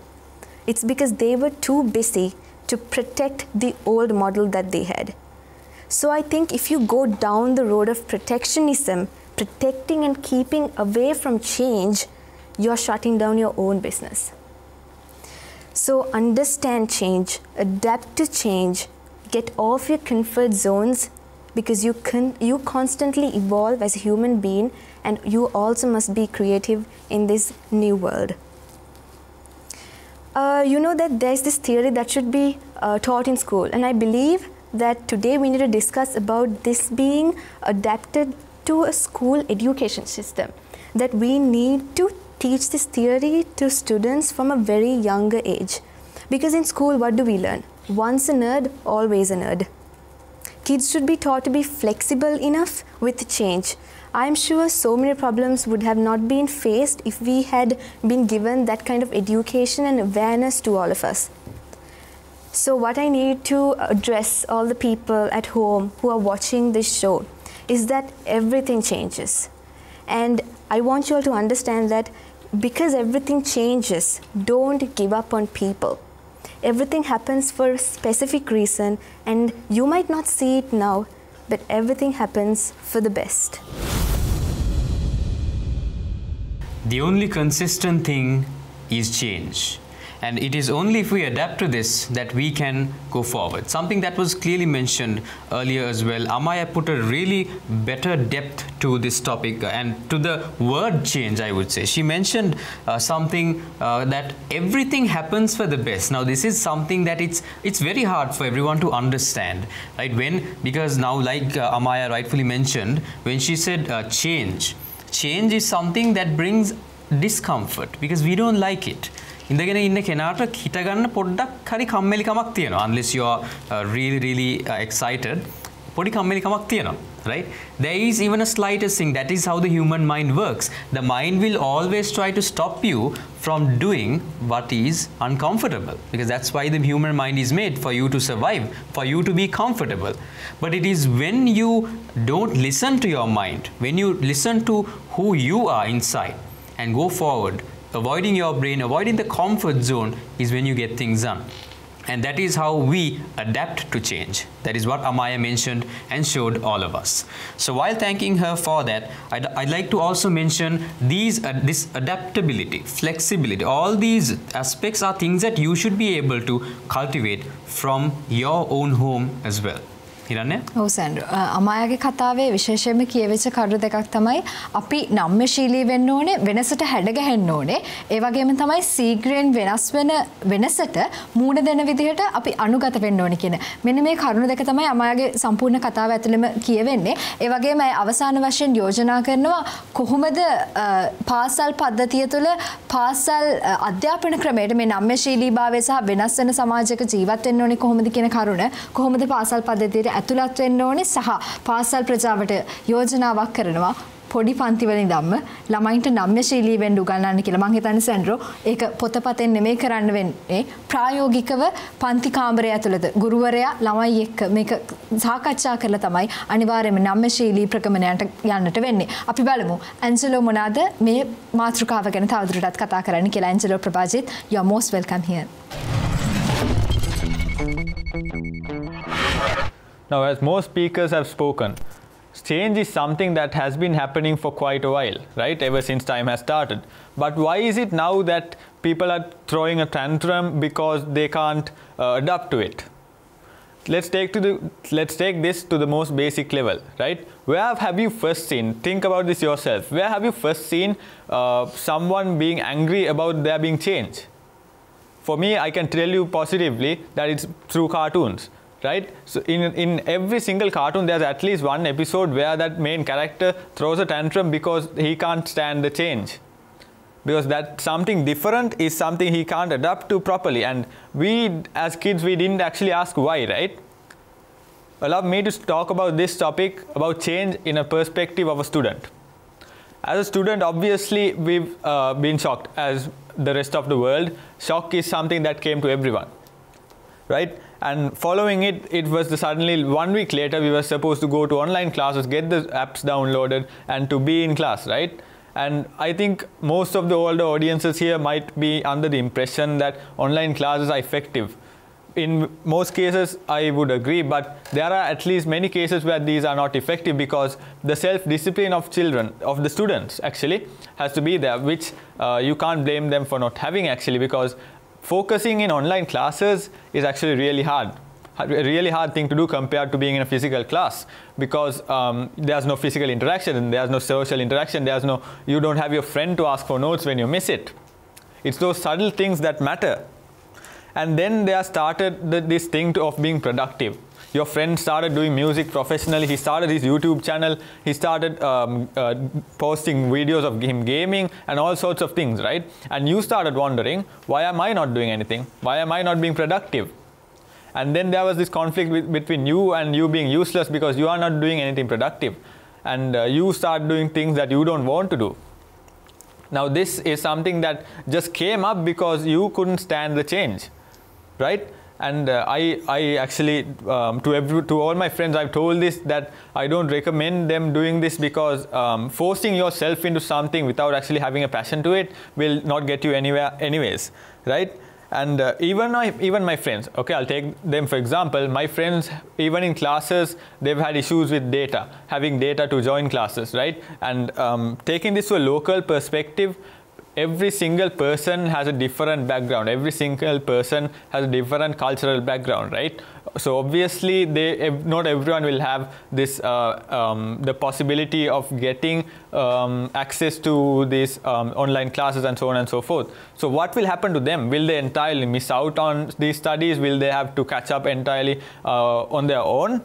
It's because they were too busy to protect the old model that they had. So I think if you go down the road of protectionism, protecting and keeping away from change, you're shutting down your own business. So understand change, adapt to change, get off your comfort zones, because you can, you constantly evolve as a human being, and you also must be creative in this new world. Uh, you know that there's this theory that should be uh, taught in school, and I believe that today we need to discuss about this being adapted to a school education system, that we need to teach this theory to students from a very younger age. Because in school, what do we learn? Once a nerd, always a nerd. Kids should be taught to be flexible enough with change. I'm sure so many problems would have not been faced if we had been given that kind of education and awareness to all of us. So what I need to address all the people at home who are watching this show is that everything changes. And I want you all to understand that because everything changes, don't give up on people. Everything happens for a specific reason, and you might not see it now, but everything happens for the best. The only consistent thing is change. And it is only if we adapt to this that we can go forward. Something that was clearly mentioned earlier as well. Amaya put a really better depth to this topic and to the word change, I would say. She mentioned uh, something uh, that everything happens for the best. Now, this is something that it's it's very hard for everyone to understand, right? When, because now, like uh, Amaya rightfully mentioned, when she said uh, change, change is something that brings discomfort because we don't like it. Unless you are uh, really, really uh, excited, right? There is even a slightest thing. That is how the human mind works. The mind will always try to stop you from doing what is uncomfortable, because that's why the human mind is made, for you to survive, for you to be comfortable. But it is when you don't listen to your mind, when you listen to who you are inside and go forward, avoiding your brain, avoiding the comfort zone, is when you get things done. And that is how we adapt to change. That is what Amaya mentioned and showed all of us. So while thanking her for that, I'd, I'd like to also mention these, uh, this adaptability, flexibility, all these aspects are things that you should be able to cultivate from your own home as well. Oh, Sandra. Amaya's කතාවේ විශේෂයෙන්ම කියවෙච්ච කරුණු දෙකක් තමයි අපි නම්‍යශීලී වෙන්න ඕනේ, වෙනසට හැඩගැහෙන්න ඕනේ. ඒ වගේම තමයි සීග්‍රෙන් වෙනස් වෙන වෙනසට මූණ දෙන විදිහට අපි අනුගත වෙන්න ඕනේ කියන. මෙන්න මේ කරුණු දෙක තමයි අමායාගේ සම්පූර්ණ කතාව ඇතුළෙම කියවෙන්නේ. ඒ වගේම අවසාන වශයෙන් යෝජනා කරනවා කොහොමද පාසල් පද්ධතිය තුළ පාසල් අධ්‍යාපන ක්‍රමයට මේ නම්‍යශීලීභාවය සහ වෙනස් වෙන සමාජයක ජීවත් වෙන්න ඕනේ කොහොමද කියන කරුණ. කොහොමද පාසල් පද්ධතියට ඇතුළත් වෙන්න ඕනේ සහ පාසල් ප්‍රජාවට යෝජනාවක් කරනවා පොඩි පන්ති වලින් ධම්ම ළමයින්ට නම්‍යශීලී වෙන්න උගන්වන්න කියලා. මම හිතන්නේ සෙන්ඩ්‍රෝ ඒක පොතපතෙන් නෙමෙයි කරන්න වෙන්නේ, ප්‍රායෝගිකව පන්ති කාමරය ඇතුළත ගුරුවරයා ළමයි එක්ක මේක සාකච්ඡා කරලා තමයි අනිවාර්යයෙන්ම නම්‍යශීලී ප්‍රගමනයට යන්නට වෙන්නේ. අපි බලමු ඇන්ජලෝ මොනාද මේ මාතෘකාව ගැන තවදුරටත් කතා කරන්න කියලා. Angelo Prabhajith, you are most welcome here. Now, as most speakers have spoken, change is something that has been happening for quite a while, right? Ever since time has started. But why is it now that people are throwing a tantrum because they can't uh, adapt to it? Let's take to the let's take this to the most basic level, right? Where have you first seen? Think about this yourself. Where have you first seen uh, someone being angry about there being change? For me, I can tell you positively that it's through cartoons. Right? So in, in every single cartoon, there's at least one episode where that main character throws a tantrum because he can't stand the change. Because that something different is something he can't adapt to properly. And we, as kids, we didn't actually ask why, right? Allow me to talk about this topic, about change, in a perspective of a student. As a student, obviously, we've uh, been shocked, as the rest of the world. Shock is something that came to everyone, right? And following it, it was the suddenly one week later, we were supposed to go to online classes, get the apps downloaded and to be in class, right? And I think most of the older audiences here might be under the impression that online classes are effective. in most cases I would agree, but there are at least many cases where these are not effective because the self-discipline of children, of the students actually, has to be there, which uh, you can't blame them for not having actually, because focusing in online classes is actually really hard. A really hard thing to do compared to being in a physical class, because um, there's no physical interaction and there's no social interaction, there's no, you don't have your friend to ask for notes when you miss it. It's those subtle things that matter. And then they started the, this thing to, of being productive. Your friend started doing music professionally, he started his YouTube channel, he started um, uh, posting videos of him gaming and all sorts of things, right? And you started wondering, why am I not doing anything? Why am I not being productive? And then there was this conflict with, between you and you being useless because you are not doing anything productive. And uh, you start doing things that you don't want to do. Now this is something that just came up because you couldn't stand the change, right? And uh, I, I actually, um, to, every, to all my friends, I've told this, that I don't recommend them doing this because um, forcing yourself into something without actually having a passion to it will not get you anywhere anyways, right? And uh, even, I, even my friends, okay, I'll take them for example, my friends, even in classes, they've had issues with data, having data to join classes, right? And um, taking this to a local perspective, every single person has a different background, every single person has a different cultural background, right? So obviously, they, not everyone will have this, uh, um, the possibility of getting um, access to these um, online classes and so on and so forth. So what will happen to them? Will they entirely miss out on these studies? Will they have to catch up entirely uh, on their own?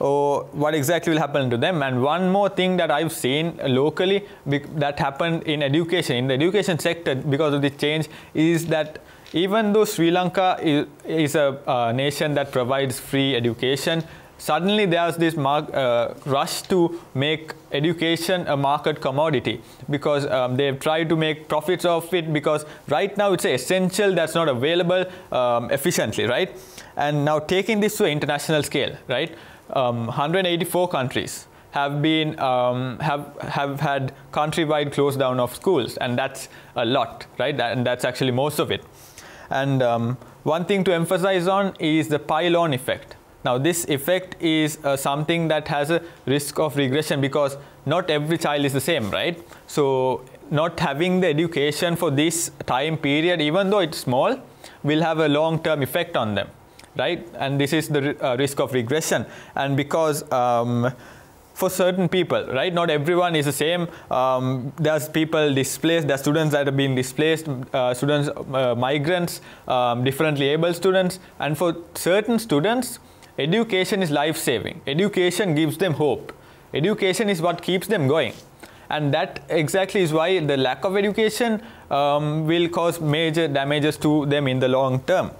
Or what exactly will happen to them? And one more thing that I've seen locally that happened in education, in the education sector because of this change, is that even though Sri Lanka is, is a uh, nation that provides free education, suddenly there's this mark, uh, rush to make education a market commodity because um, they've tried to make profits off it, because right now it's an essential that's not available um, efficiently, right? And now taking this to an international scale, right? Um, one hundred eighty-four countries have been um, have have had countrywide close down of schools, and that's a lot, right? That, and that's actually most of it. And um, one thing to emphasize on is the pylon effect. Now, this effect is uh, something that has a risk of regression because not every child is the same, right? So, not having the education for this time period, even though it's small, will have a long-term effect on them. Right? And this is the uh, risk of regression. And because um, for certain people, right, not everyone is the same. Um, there's people displaced, there's students that have been displaced, uh, students, uh, migrants, um, differently able students. And for certain students, education is life-saving. Education gives them hope. Education is what keeps them going. And that exactly is why the lack of education um, will cause major damages to them in the long term,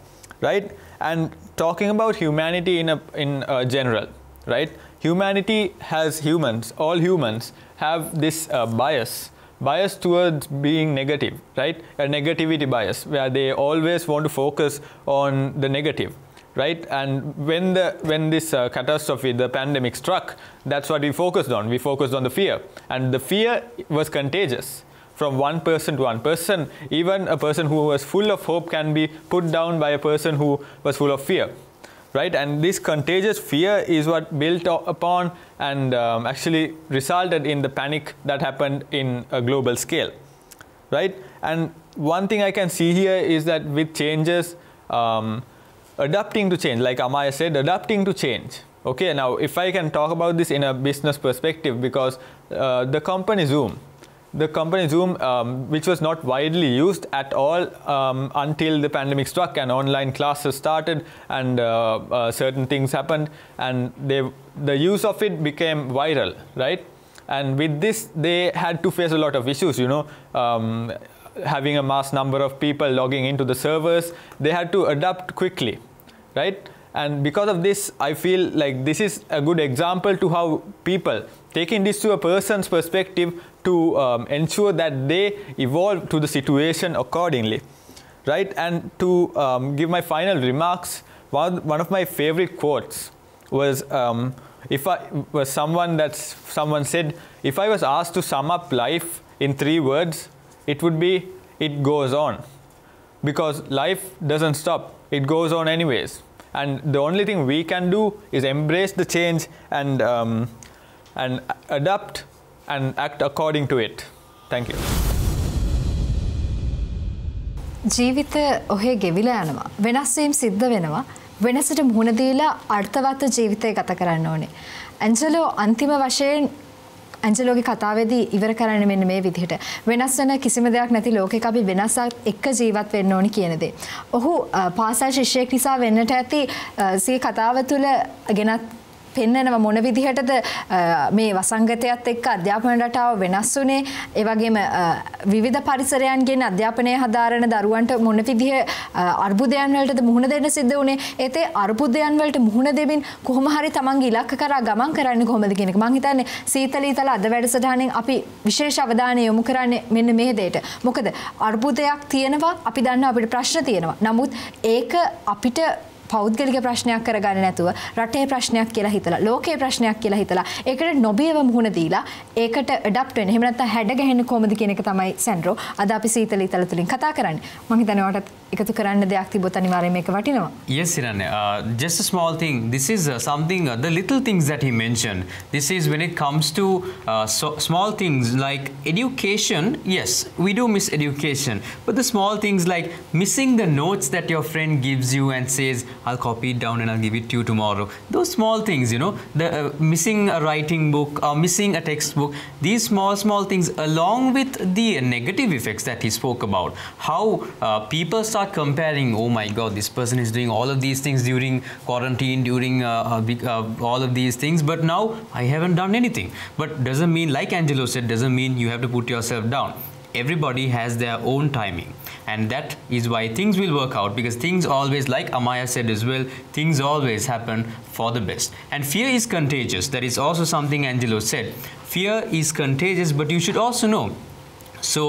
right? And talking about humanity in a, in a general, right? Humanity has humans, all humans have this uh, bias, bias towards being negative, right? A negativity bias where they always want to focus on the negative, right? And when the when this uh, catastrophe, the pandemic struck, that's what we focused on. We focused on the fear, and the fear was contagious. From one person to one person, even a person who was full of hope can be put down by a person who was full of fear, right? And this contagious fear is what built upon and um, actually resulted in the panic that happened in a global scale, right? And one thing I can see here is that with changes, um, adapting to change, like Amaya said, adapting to change. Okay, now if I can talk about this in a business perspective, because uh, the company Zoom, The company Zoom, um, which was not widely used at all um, until the pandemic struck and online classes started and uh, uh, certain things happened, and they, the use of it became viral, right? And with this, they had to face a lot of issues, you know, um, having a mass number of people logging into the servers. They had to adapt quickly, right? And because of this, I feel like this is a good example to how people, taking this to a person's perspective, to um, ensure that they evolve to the situation accordingly, right? And to um, give my final remarks, one, one of my favorite quotes was, um, if I was someone that's, someone said, if I was asked to sum up life in three words, it would be, it goes on. Because life doesn't stop, it goes on anyways. And the only thing we can do is embrace the change and, um, and adapt and act according to it. Thank you. ජීවිතය ඔහේ ගෙවිලා යනවා. වෙනස් වීම සිද්ධ වෙනවා. වෙනසට මුහුණ දීලා අර්ථවත් ජීවිතය ගත කරන්න ඕනේ. ඇන්ජලෝ අන්තිම වශයෙන් ඇන්ජලෝගේ කතාවේදී ඉවර කරන්නේ මෙන්න මේ විදිහට. වෙනස් වෙන කිසිම දෙයක් නැති ලෝකයක අපි වෙනසක් එක්ක ජීවත් වෙන්න ඕනි කියන දේ. ඔහු පාසල් ශිෂ්‍යයෙක් නිසා වෙන්නට ඇති සිය කතාව තුළ ගෙනත් පෙන්වනවා මොන විදිහටද මේ වසංගතයත් එක්ක අධ්‍යාපන රටාව වෙනස් වුනේ ඒ වගේම විවිධ පරිසරයන්ගෙන් අධ්‍යාපනයේ හදාරන දරුවන්ට මොන විදිහ අර්බුදයන් වලටද මුහුණ දෙන්න සිද්ධ වුනේ ඒතේ අර්බුදයන් වලට මුහුණ දෙමින් කොහොම හරි තමන්ගේ ඉලක්ක කරා ගමන් කරන්නේ කොහොමද කියන එක මම හිතන්නේ සීතල ඊතල අද වැඩසටහනෙන් අපි විශේෂ අවධානය යොමු කරන්නේ මෙන්න මේ දෙයට මොකද අර්බුදයක් තියෙනවා අපි දන්නවා අපිට ප්‍රශ්න තියෙනවා නමුත් ඒක අපිට පෞද්ගලික ප්‍රශ්නයක් කරගන්න නැතුව රටේ ප්‍රශ්නයක් කියලා හිතලා ලෝකයේ ප්‍රශ්නයක් කියලා හිතලා ඒකට නොබියව මුහුණ දීලා ඒකට ඇඩැප්ට් වෙන්න. එහෙම නැත්නම් හැඩ ගැහෙන්නේ කොහොමද කියන එක තමයි සෙන්ඩ්‍රෝ අද අපි සීතල ඊතල තුලින් කතා කරන්නේ. මම හිතන්නේ ඔයාලට එකතු කරන්න දෙයක් තිබොත් අනිවාර්යයෙන් මේක වටිනවා. Yes, Chiranthi. Uh, just a small thing. This is uh, something uh, the little things that he mentioned. This is when it comes to uh, so small things like education. Yes, we do miss education. But the small things like missing the notes that your friend gives you and says I'll copy it down and I'll give it to you tomorrow. Those small things, you know, the uh, missing a writing book or missing a textbook, these small, small things along with the negative effects that he spoke about. How uh, people start comparing, oh my God, this person is doing all of these things during quarantine, during uh, uh, all of these things, but now I haven't done anything. But doesn't mean, like Angelo said, doesn't mean you have to put yourself down. Everybody has their own timing. And that is why things will work out because things always, like Amaya said as well, things always happen for the best. And fear is contagious. That is also something Angelo said. Fear is contagious, but you should also know, so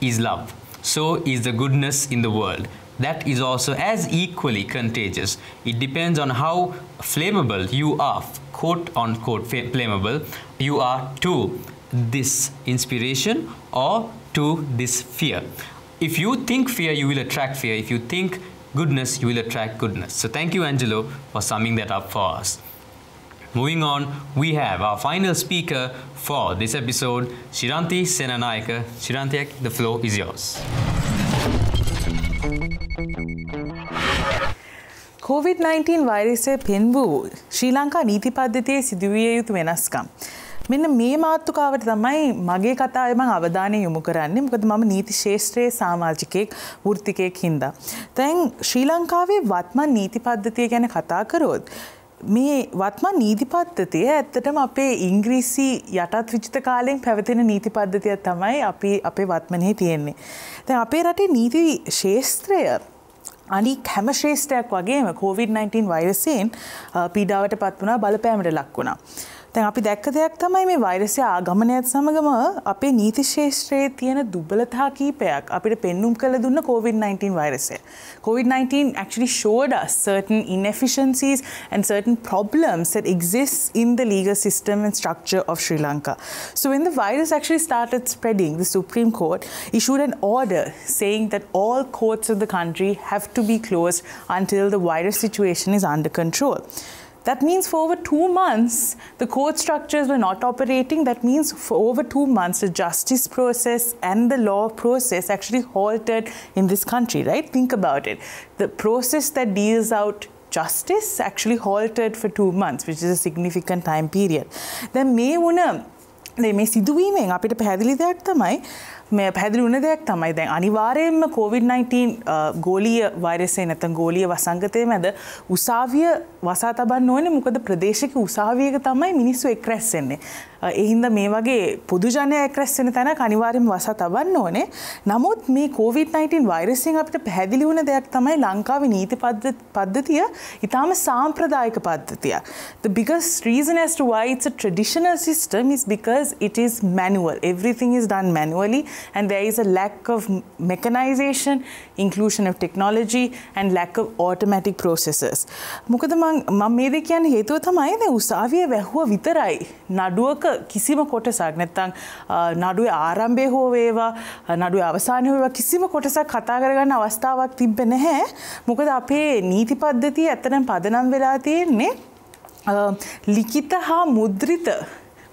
is love. So is the goodness in the world. That is also as equally contagious. It depends on how flammable you are, quote unquote flammable, you are to this inspiration or to this fear. If you think fear, you will attract fear. If you think goodness, you will attract goodness. So thank you, Angelo, for summing that up for us. Moving on, we have our final speaker for this episode, Chiranthi Senanayake. Chiranthi, the floor is yours. COVID nineteen virus e penbu Sri Lanka niti paddhatiye siduwiya yuthu wenaskam. මෙන්න මේ මාතෘකාවට තමයි මගේ කතාවේ මම අවධානය යොමු කරන්නේ. මොකද මම නීති ශාස්ත්‍රයේ සමාජිකයෙක් වෘත්තිකයෙක් හින්දා. දැන් ශ්‍රී ලංකාවේ වත්මන් නීති පද්ධතිය ගැන කතා කරොත් මේ වත්මන් නීති පද්ධතිය ඇත්තටම අපේ ඉංග්‍රීසි යටත් විජිත කාලයෙන් පැවතෙන නීති පද්ධතිය තමයි අපි අපේ වත්මනේ තියෙන්නේ. දැන් අපේ රටේ නීති ශාස්ත්‍රය අනික් හැම ශාස්ත්‍රයක් වගේම COVID nineteen වෛරසයෙන් පීඩාවට පත් වුණා බලපෑමට ලක් වුණා. දැන් අපි දැක්ක දෙයක් තමයි මේ වෛරසය ආගමනයත් සමගම අපේ නීති ශාස්ත්‍රයේ තියෙන දුබලතා කීපයක් අපිට පෙන්눔 කළ දුන්න COVID nineteen වෛරසය. COVID nineteen actually showed us certain inefficiencies and certain problems that exists in the legal system and structure of Sri Lanka. So when the virus actually started spreading, the Supreme Court issued an order saying that all courts of the country have to be closed until the virus situation is under control. That means for over two months, the court structures were not operating. That means for over two months, the justice process and the law process actually halted in this country, right? Think about it. The process that deals out justice actually halted for two months, which is a significant time period. Then may una, they may see the weaving. Apita pahadili deyak tamai. මේ පැහැදිලි වුණ දෙයක් තමයි දැන් අනිවාර්යයෙන්ම COVID nineteen ගෝලීය වෛරසය නැත්නම් ගෝලීය වසංගතය මැද උසාවිය වසා තබන්න ඕනේ මොකද ප්‍රදේශික උසාවියක තමයි මිනිස්සු එක් රැස් වෙන්නේ. ඒ හින්දා මේ වගේ පොදු ජනයා එක් රැස් වෙන තැනක අනිවාර්යයෙන්ම වසා තබන්න ඕනේ. නමුත් මේ COVID nineteen වෛරසයෙන් අපිට පැහැදිලි වුණ දෙයක් තමයි ලංකාවේ නීති පද්ධතිය ඊටාම සාම්ප්‍රදායික පද්ධතියක්. The biggest reason as to why it's a traditional system is because it is manual. Everything is done manually. and there is a lack of mechanization, inclusion of technology, and lack of automatic processes. Mukadamang mamede kiyanne hetuwa thamai da usaviye වැහුව විතරයි නඩුවක කිසිම කොටසක් නැත්තම් නඩුවේ ආරම්භය හෝ වේවා නඩුවේ අවසානය හෝ වේවා කිසිම කොටසක් කතා කරගන්න අවස්ථාවක් තිබ්බේ නැහැ. මොකද අපේ නීති පද්ධතිය ඇත්තටම පදනම් වෙලා තියෙන්නේ ලිඛිත හා මුද්‍රිත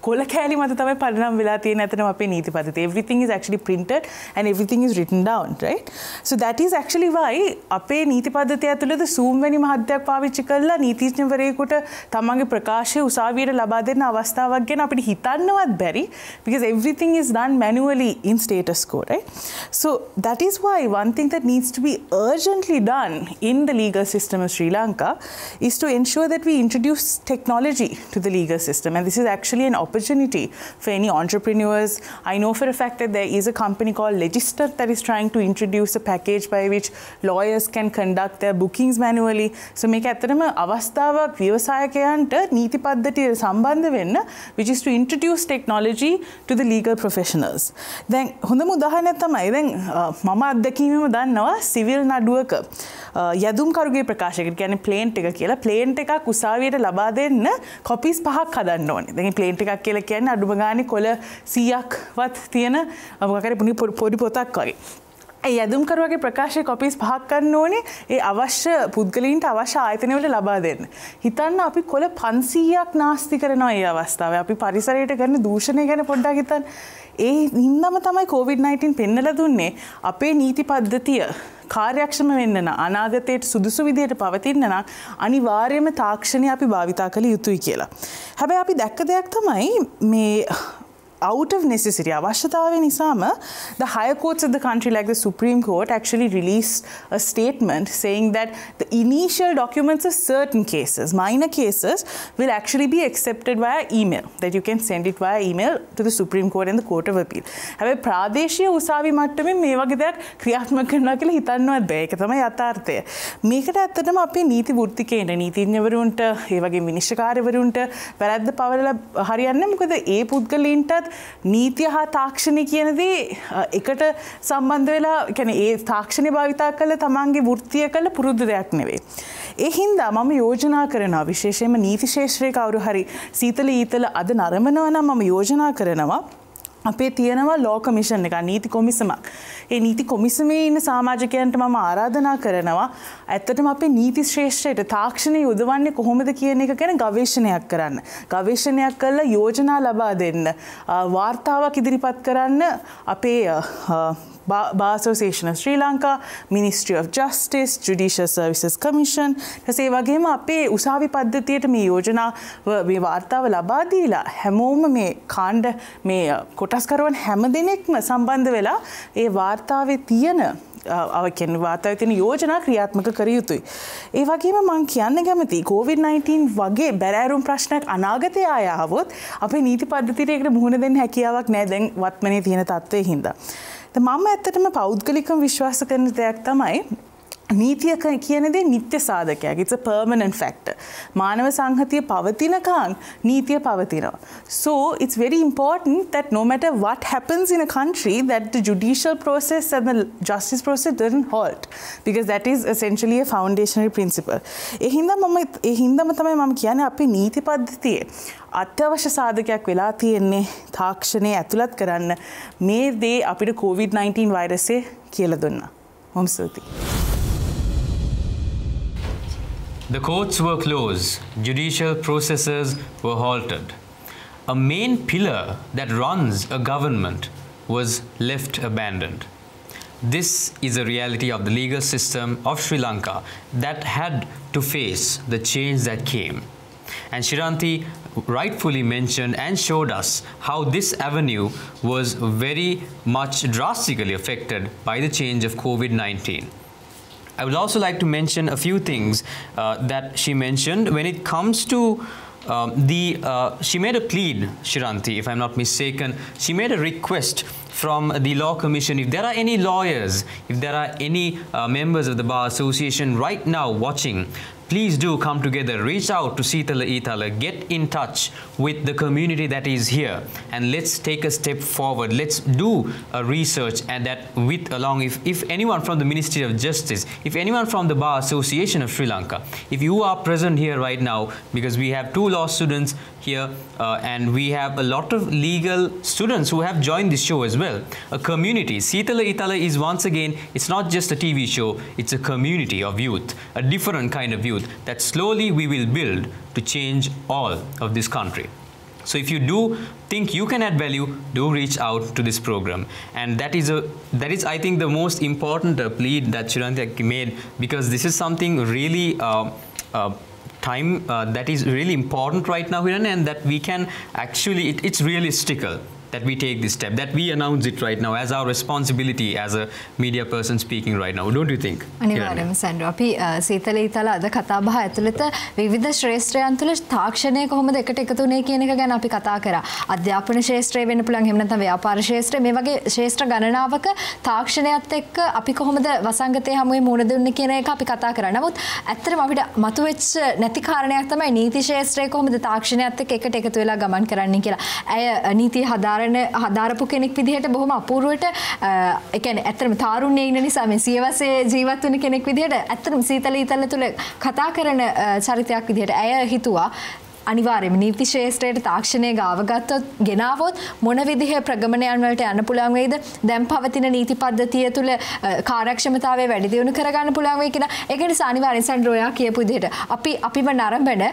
කොලකෑලි මත තමයි පදනම් වෙලා තියෙන්නේ ඇත්තටම අපේ නීති පද්ධතිය. Everything is actually printed and everything is written down, right? So that is actually why අපේ නීති පද්ධතිය ඇතුළත Zoom වැනි මාධ්‍යයක් පාවිච්චි කරලා නීතිඥවරයෙකුට තමන්ගේ ප්‍රකාශය උසාවියට ලබා දෙන්න අවස්ථාවක් ගැන අපිට හිතන්නවත් බැරි, because everything is done manually in status quo, right? So that is why one thing that needs to be urgently done in the legal system of Sri Lanka is to ensure that we introduce technology to the legal system, and this is actually an opportunity for any entrepreneurs. I know for a fact that there is a company called Legister that is trying to introduce a package by which lawyers can conduct their bookings manually. So මේක ඇත්තටම අවස්ථාවක් ව්‍යවසායකයන්ට නීති පද්ධතියට සම්බන්ධ වෙන්න, which is to introduce technology to the legal professionals. දැන් හොඳම උදාහරණයක් තමයි දැන් මම අත්දැකීමෙම දන්නවා සිවිල් නඩුවක යදුම්කරුගේ ප්‍රකාශයකට කියන්නේ ප්ලේන්ට් එක කියලා ප්ලේන්ට් එකක් උසාවියට ලබා දෙන්න කොපීස් පහක් හදන්න ඕනේ. දැන් මේ ප්ලේන්ට් එක කියලා කියන්නේ අඩුම ගානේ කොළ සීයක්වත් තියෙන මොකක්hari පොඩි පොතක් වගේ. ඒ යදුම්කරුවාගේ ප්‍රකාශයේ කොපීස් පහක් ගන්න ඕනේ ඒ අවශ්‍ය පුද්ගලයන්ට අවශ්‍ය ආයතන වල ලබා දෙන්න. හිතන්න අපි කොළ පන්සීයක් නාස්ති කරනවා මේ අවස්ථාවේ. අපි පරිසරයට කරන දූෂණය ගැන පොඩ්ඩක් හිතන්න. ඒ හින්දාම තමයි COVID nineteen පෙන්නලා දුන්නේ අපේ නීති පද්ධතිය කාර්යක්ෂම වෙන්න නම් අනාගතයට සුදුසු විදියට පවතින්න නම් අනිවාර්යයෙන්ම තාක්ෂණය අපි භාවිතා කළ යුතුයි කියලා. හැබැයි අපි දැක්ක දෙයක් තමයි මේ out of necessity, අවශ්‍යතාවය නිසාම the higher courts of the country like the Supreme Court actually released a statement saying that the initial documents of certain cases, minor cases, will actually be accepted via email, that you can send it via email to the Supreme Court and the Court of Appeal. හැබැයි ප්‍රාදේශීය උසාවි මට්ටමේ මේ වගේ දෙයක් ක්‍රියාත්මක කරනවා කියලා හිතන්නවත් බෑ. ඒක තමයි යථාර්ථය. මේකට ඇත්තටම අපේ නීති වෘත්තිකේන නීතිඥවරුන්ට ඒ වගේ විනිශ්චයකාරවරුන්ට වැරද්ද පවරලා හරියන්නේ නැහැ. මොකද ඒ පුද්ගලයන්ටත් නීතිය හා තාක්ෂණය කියනදී එකට සම්බන්ධ වෙලා කියන්නේ ඒ තාක්ෂණය භාවිතා කළ තමන්ගේ වෘත්තිය කළ පුරුදු දෙයක් නෙවෙයි. ඒ හින්දා මම යෝජනා කරනවා විශේෂයෙන්ම නීති ශාස්ත්‍රයේ කවුරු හරි සීතල ඊතල අද නරඹනවා නම් මම යෝජනා කරනවා අපේ තියෙනවා ලෝ කොමිෂන් එක නීති කොමිසමක්. ඒ නීති කොමිසමේ ඉන්න සමාජිකයන්ට මම ආරාධනා කරනවා ඇත්තටම අපේ නීති ශාස්ත්‍රයට තාක්ෂණය යොදවන්නේ කොහොමද කියන එක ගැන ගවේෂණයක් කරන්න. ගවේෂණයක් කරලා යෝජනා ලබා දෙන්න, වාර්තාවක් ඉදිරිපත් කරන්න අපේ Bar Association of Sri Lanka, Ministry of Justice, Judicial Services Commission. ඒ වගේම අපේ උසාවි පද්ධතියට මේ යෝජනා මේ වාර්තාව ලබා දීලා හැමෝම මේ කාණ්ඩ මේ කොටස්කරුවන් හැම දිනෙකම සම්බන්ධ වෙලා ඒ වාර්තාවේ තියෙන අව කියන්නේ වාර්තාවේ තියෙන යෝජනා ක්‍රියාත්මක කර යුතුයි. ඒ වගේම මම කියන්න කැමතියි COVID nineteen වගේ බැරෑරුම් ප්‍රශ්නයක් අනාගතේ ආය આવොත් අපේ නීති පද්ධතියට ඒකට මුහුණ දෙන්න හැකියාවක් නැහැ දැන් වත්මනේ තියෙන තත්ත්වයේ හින්දා. මම ඇත්තටම පෞද්ගලිකව විශ්වාස කරන දෙයක් තමයි නීතිය කියන දේ නිත්‍ය සාධකයක්. It's a permanent factor. මානව සංහතිය පවතිනකන් නීතිය පවතිනවා. So it's very important that no matter what happens in a country, that the judicial process and the justice process doesn't halt, because that is essentially a foundational principle. ඒ හින්දා මම ඒ හින්දාම තමයි මම කියන්නේ අපේ නීති පද්ධතියේ අත්‍යවශ්‍ය සාධකයක් වෙලා තියෙන්නේ තාක්ෂණයේ ඇතුළත් කරන්න මේ දේ අපිට COVID nineteen වෛරසය කියලා දුන්නා. මම ස්තුතියි. The courts were closed, judicial processes were halted. A main pillar that runs a government was left abandoned. This is a reality of the legal system of Sri Lanka that had to face the change that came. And Chiranthi rightfully mentioned and showed us how this avenue was very much drastically affected by the change of COVID nineteen. I would also like to mention a few things uh, that she mentioned when it comes to um, the, uh, she made a plead, Chiranthi, if I'm not mistaken, she made a request from the Law Commission. If there are any lawyers, if there are any uh, members of the Bar Association right now watching, please do come together, reach out to Seethala Eethala, get in touch with the community that is here, and let's take a step forward. Let's do a research and that with along if, if anyone from the Ministry of Justice, if anyone from the Bar Association of Sri Lanka, if you are present here right now, because we have two law students here uh, and we have a lot of legal students who have joined this show as well, a community. Seethala Eethala is once again, it's not just a T V show, it's a community of youth, a different kind of youth that slowly we will build to change all of this country. So if you do think you can add value, do reach out to this program. And that is, a, that is I think, the most important plea that Chiranthi made, because this is something really uh, uh, time uh, that is really important right now, and that we can actually, it, it's realistical that we take this step, that we announce it right now as our responsibility as a media person speaking right now. Don't you think? Anivaryam Sandra. Api Seethala Eethala ada katha baha athulata vividha shreshtrayan thula taakshane kohomada ekata ekatu une කියන එක ගැන අපි කතා කරා. අධ්‍යාපන ශාස්ත්‍රය වෙන්න පුළුවන්, එහෙම නැත්නම් ව්‍යාපාර ශාස්ත්‍රය, මේ වගේ ශාස්ත්‍ර ගණනාවක තාක්ෂණයත් එක්ක අපි කොහොමද වසංගතයේ හැමුවේ මුහුණ දෙන්නේ කියන එක අපි කතා කරා. නමුත් ඇත්තටම අපිට මතුවෙච්ච නැති කාරණයක් තමයි නීති ශාස්ත්‍රය කොහොමද තාක්ෂණයත් එක්ක එකට එකතු වෙලා ගමන් කරන්නේ කියලා. අය නීතිය හදාරන හදාරපු කෙනෙක් විදිහට බොහොම අපූර්වයට ඒ කියන්නේ ඇත්තටම තාරුණ්‍යයේ ඉන්න නිසා මේ සියවසේ ජීවත් වෙන කෙනෙක් විදිහට ඇත්තටම සීතල ඊතල තුල කතා කරන චරිතයක් විදිහට ඇය හිතුවා අනිවාර්යයෙන්ම නීති ශාස්ත්‍රයේ තාක්ෂණයේ ගාව ගත්තොත් ගෙනාවොත් මොන විදිහේ ප්‍රගමනයන් වලට යන්න පුළුවන් වෙයිද, දැන් පවතින නීති පද්ධතිය තුළ කාර්යක්ෂමතාවය වැඩි දියුණු කරගන්න පුළුවන් වෙයි කියලා. ඒක නිසා අනිවාර්යෙන් සන්ඩ්‍රෝයා කියපු විදිහට අපි අපිව නරඹන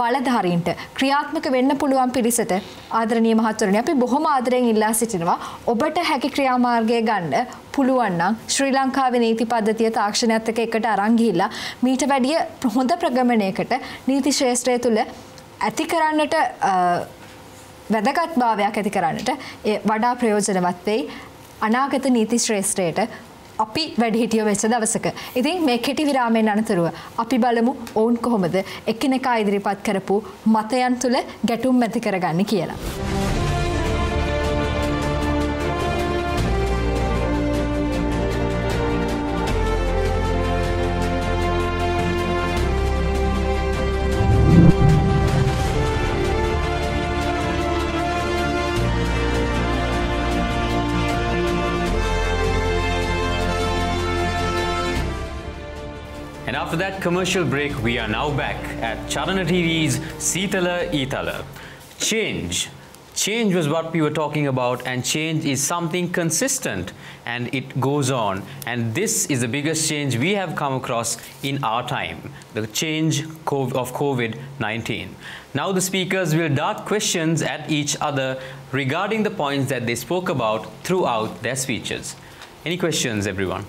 බලධාරීන්ට ක්‍රියාත්මක වෙන්න පුළුවන් පිරිසට ආදරණීය මහත්වරුනි අපි බොහොම ආදරයෙන් ඉල්ලා සිටිනවා ඔබට හැකි ක්‍රියාමාර්ගය ගන්න පුළුවන් නම් ශ්‍රී ලංකාවේ නීති පද්ධතිය තාක්ෂණයත් එක්ක එකට අරන් ගිහිලා මීට වැඩිය හොඳ ප්‍රගමණයකට නීති ශාස්ත්‍රය තුළ ඇති කරන්නට වැදගත් භාවයක් ඇති කරන්නට ඒ වඩා ප්‍රයෝජනවත් වෙයි අනාගත නීති ශාස්ත්‍රයට අපි වැඩිහිටියෝ වෙච්ච දවසක. ඉතින් මේ කෙටි විරාමයෙන් අනතුරුව අපි බලමු ඔවුන් කොහොමද එකිනෙකා ඉදිරිපත් කරපු මතයන් තුළ ගැටුම් ඇති කරගන්නේ කියලා. After that commercial break, we are now back at Charana T V's Seethala Eethala. Change. Change was what we were talking about, and change is something consistent and it goes on. And this is the biggest change we have come across in our time, the change of COVID nineteen. Now the speakers will dart questions at each other regarding the points that they spoke about throughout their speeches. Any questions, everyone?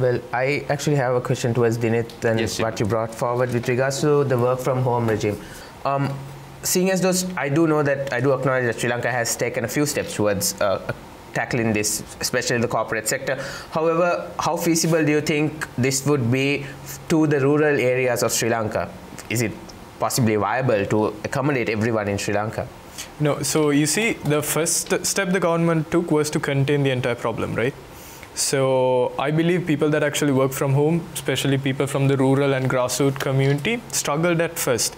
Well, I actually have a question towards Dinith and yes, what you brought forward with regards to the work from home regime. Um, seeing as those, I do know that, I do acknowledge that Sri Lanka has taken a few steps towards uh, tackling this, especially in the corporate sector. However, how feasible do you think this would be to the rural areas of Sri Lanka? Is it possibly viable to accommodate everyone in Sri Lanka? No, so you see, the first step the government took was to contain the entire problem, right? So I believe people that actually work from home, especially people from the rural and grassroots community, struggled at first.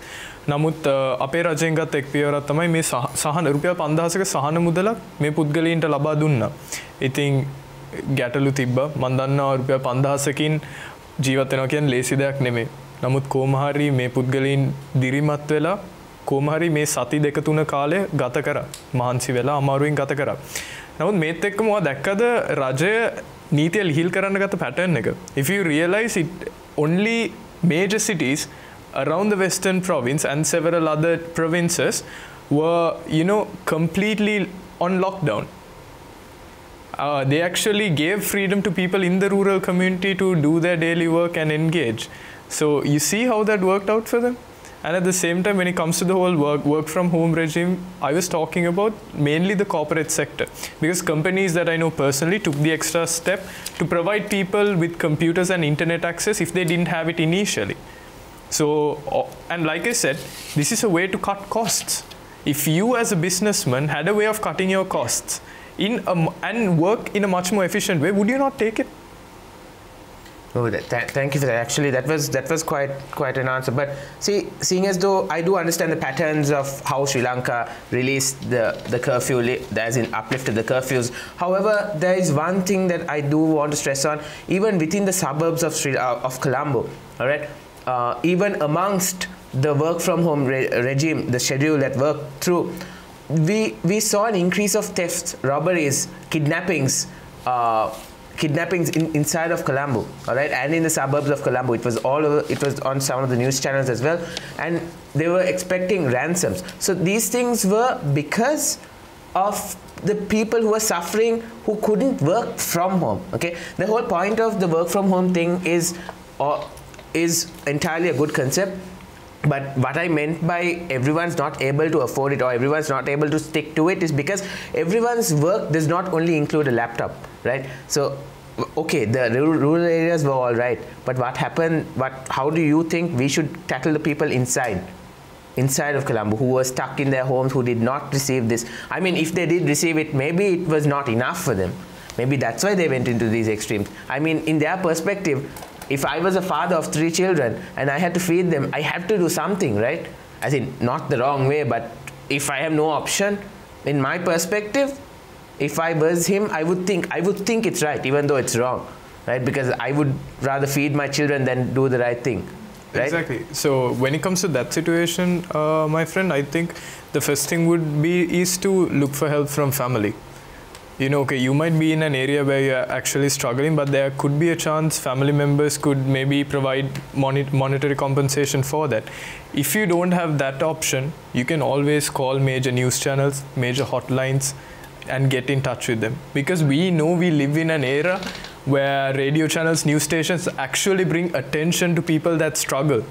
නමුත් අපේ රජයෙන් ගත් එක් පියවරක් තමයි මේ සහන රුපියල් පන්දහසක සහන මුදලක් මේ පුද්ගලයන්ට ලබා දුන්නා. ඉතින් ගැටලු තිබ්බා. මම දන්නවා රුපියල් පන්දහසකින් ජීවත් වෙනවා කියන්නේ ලේසි දෙයක් නෙමෙයි. නමුත් කොහොම හරි මේ පුද්ගලයන් දිරිමත් වෙලා කොහොම හරි මේ සති දෙක තුන කාලය ගත කරා. මහන්සි වෙලා අමාරුවෙන් ගත කරා. නමුත් මේත් එක්කම ඔයා දැක්කද රජය නීතිය ලිහිල් කරන්න ගත්ත pattern එක. If you realize it, only major cities around the western province and several other provinces were, you know, completely on lockdown. Uh, they actually gave freedom to people in the rural community to do their daily work and engage. So you see how that worked out for them? And at the same time, when it comes to the whole work, work from home regime, I was talking about mainly the corporate sector. Because companies that I know personally took the extra step to provide people with computers and internet access if they didn't have it initially. So, and like I said, this is a way to cut costs. If you as a businessman had a way of cutting your costs in a, and work in a much more efficient way, would you not take it? Oh, that, that, thank you for that. Actually, that was that was quite quite an answer. But see, seeing as though I do understand the patterns of how Sri Lanka released the the curfew, as in uplifted the curfews. However, there is one thing that I do want to stress on, even within the suburbs of Sri uh, of Colombo. All right, uh, even amongst the work from home re regime, the schedule that worked through, we we saw an increase of thefts, robberies, kidnappings. Uh, Kidnappings in, inside of Colombo, all right, and in the suburbs of Colombo. It was all over, it was on some of the news channels as well, and they were expecting ransoms. So these things were because of the people who were suffering, who couldn't work from home. Okay, the whole point of the work from home thing is, or is entirely a good concept. But what I meant by everyone's not able to afford it or everyone's not able to stick to it is because everyone's work does not only include a laptop, right? So, okay, the rural areas were all right, but what happened, what, how do you think we should tackle the people inside, inside of Colombo, who were stuck in their homes, who did not receive this? I mean, if they did receive it, maybe it was not enough for them. Maybe that's why they went into these extremes. I mean, in their perspective, if I was a father of three children and I had to feed them, I had to do something, right? As in, not the wrong way, but if I have no option, in my perspective, if I was him, I would think, I would think it's right, even though it's wrong, right? Because I would rather feed my children than do the right thing, right? Exactly. So when it comes to that situation, uh, my friend, I think the first thing would be is to look for help from family. You know, okay, you might be in an area where you're actually struggling, but there could be a chance family members could maybe provide monetary compensation for that. If you don't have that option, you can always call major news channels, major hotlines, and get in touch with them. Because we know we live in an era where radio channels, news stations actually bring attention to people that struggle.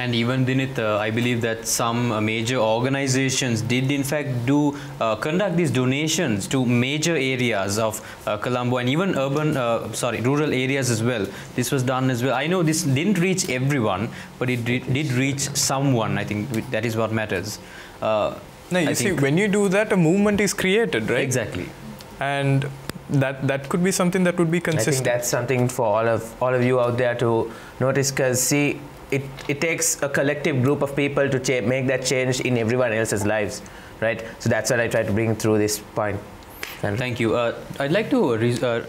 And even Dinith, uh, I believe that some uh, major organizations did in fact do uh, conduct these donations to major areas of uh, Colombo and even urban, uh, sorry, rural areas as well. This was done as well. I know this didn't reach everyone, but it did, did reach someone. I think that is what matters. Uh, now, you I see, when you do that, a movement is created, right? Exactly. And that that could be something that would be consistent. I think that's something for all of all of you out there to notice, because see, It, it takes a collective group of people to cha make that change in everyone else's lives, right? So that's what I try to bring through this point. And thank you. Uh, I'd like to uh, uh,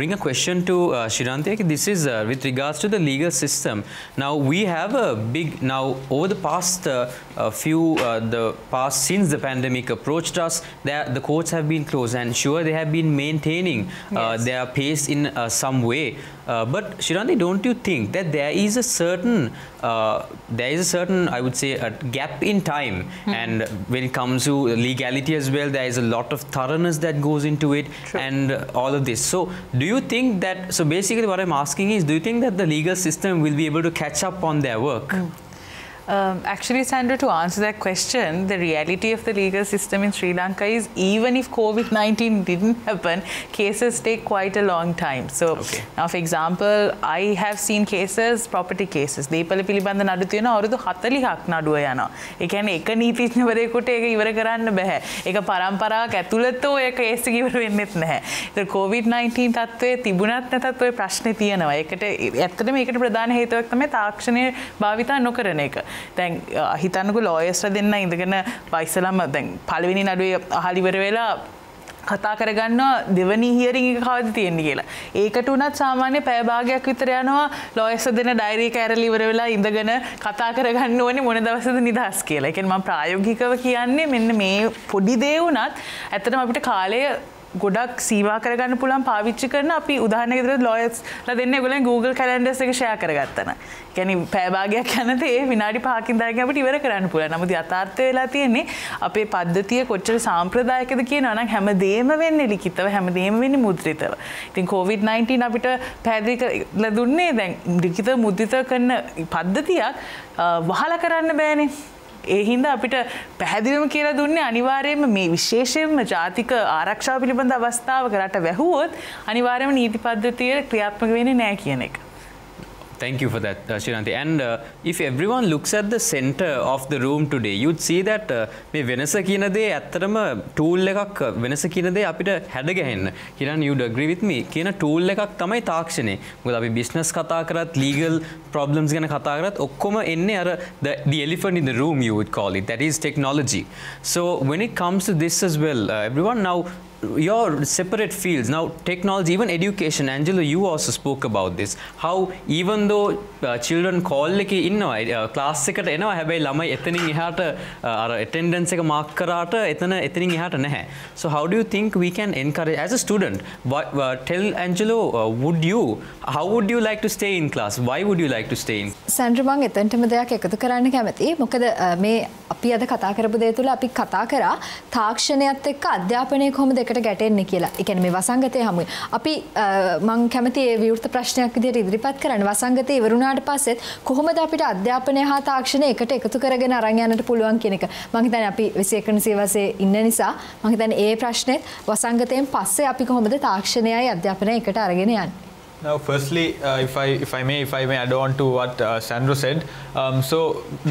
bring a question to uh, Chiranthi. This is uh, with regards to the legal system. Now we have a big, now over the past uh, uh, few, uh, the past since the pandemic approached us, the courts have been closed and sure they have been maintaining uh, yes. their pace in uh, some way. Uh, but Chiranthi, don't you think that there is a certain, uh, there is a certain, I would say, a gap in time, mm-hmm. and when it comes to legality as well, there is a lot of thoroughness that goes into it, True. and uh, all of this. So do you think that, so basically what I'm asking is, do you think that the legal system will be able to catch up on their work? Mm. Um, actually, Sandra, to answer that question, the reality of the legal system in Sri Lanka is even if COVID nineteen didn't happen, cases take quite a long time. So, okay. Now, for example, I have seen cases, property cases. They pali pilibanda nadu thiyena arudu forty hak naduwa yana. Ekanne eka neethishnawarekota eka iwara karanna bæha. Eka paramparawak æthulatha oy case ek iwara wennet naha. Ithar COVID nineteen tattwe tibunath nathath oy prashne tiyenawa. Ekata ættatama ekata pradhana hetuwak thamai taakshane bhavitha nokarana eka. Then uh, hitanako lawyers are then na indagana paisalam then palweni naduwe ahali vera vela කතා කරගන්න දෙවනි හියරින් එක කවද තියෙන්නේ කියලා. ඒකට උනත් සාමාන්‍ය පැය භාගයක් විතර යනවා ලෝයස් දෙන ඩයරි එක ඇරලා ඉවර වෙලා ඉඳගෙන කතා කරගන්න ඕනේ මොන දවසද නිදහස් කියලා. ඒ කියන්නේ මම ප්‍රායෝගිකව කියන්නේ මෙන්න මේ පොඩි දේ උනත් ඇත්තටම අපිට කාලය ගොඩක් සීවා කරගන්න පුළුවන් පාවිච්චි කරන අපි උදාහරණයක් විදිහට ලෝයර්ස්ලා දෙන්නේ ඒගොල්ලන් Google Calendars එක share කරගත්තා නම්. ඒ කියන්නේ පැය භාගයක් යනතේ ඒ විනාඩි පහකින් දාගෙන අපිට ඉවර කරන්න පුළුවන්. නමුත් යථාර්ථය වෙලා තියෙන්නේ අපේ පද්ධතිය කොච්චර සාම්ප්‍රදායිකද කියනවා නම් හැමදේම වෙන්නේ ලිඛිතව හැමදේම වෙන්නේ මුද්‍රිතව. ඉතින් COVID nineteen අපිට පැහැදිලි කරලා දුන්නේ දැන් ලිඛිතව මුද්‍රිත කරන පද්ධතියක් වහලා කරන්න බෑනේ. ඒ හින්දා අපිට පැහැදිලිවම කියලා දුන්නේ අනිවාර්යයෙන්ම මේ විශේෂයෙන්ම ජාතික ආරක්ෂාව පිළිබඳ අවස්ථාවක රට වැහුවොත් අනිවාර්යයෙන්ම නීති පද්ධතිය ක්‍රියාත්මක වෙන්නේ නැහැ කියන එක. Thank you for that, uh, Chiranthi. And uh, if everyone looks at the center of the room today, you'd see that me venasa kiyana de ඇත්තටම tool එකක් venasa kiyana de අපිට හැඩ ගැහෙන්න. Kiran, you'd agree with me? කියන tool එකක් තමයි තාක්ෂණය. මොකද අපි business කතා කරත්, legal problems ගැන කතා කරත් ඔක්කොම එන්නේ අර the elephant in the room you would call it. That is technology. So when it comes to this as well, uh, everyone now your separate fields now, technology, even education. Angelo, you also spoke about this, how even though uh, children call like innawa class එකට එනවා, හැබැයි ළමයි එතනින් එහාට අර attendance එක mark කරාට එතන එතනින් එහාට නැහැ. So how do you think we can encourage as a student? What, uh, tell Angelo, uh, would you how would you like to stay in class? Why would you like to stay in? Sandra, මම එතනටම දෙයක් එකතු කරන්න කැමතියි. මොකද මේ අපි අද කතා කරපු දේ තුල අපි කතා කරා තාක්ෂණයත් එක්ක අධ්‍යාපනය කොහොමද ගැටෙන්නේ කියලා. ඒ කියන්නේ මේ වසංගතයේ හැමෝම අපි මම කැමති ඒ විවෘත ප්‍රශ්නයක් විදිහට ඉදිරිපත් කරන්න. වසංගතය ඉවරුණාට පස්සෙත් කොහොමද අපිට අධ්‍යාපනය හා තාක්ෂණය එකට එකතු කරගෙන අරන් යන්නට පුළුවන් කියන එක. මම හිතන්නේ අපි twenty-first සියවසේ ඉන්න නිසා මම හිතන්නේ ඒ ප්‍රශ්නේ වසංගතයෙන් පස්සේ අපි කොහොමද තාක්ෂණයයි අධ්‍යාපනය එකට අරගෙන යන්නේ. Now firstly, uh, if I if I may if I may add on to what uh, Sandro said, um, so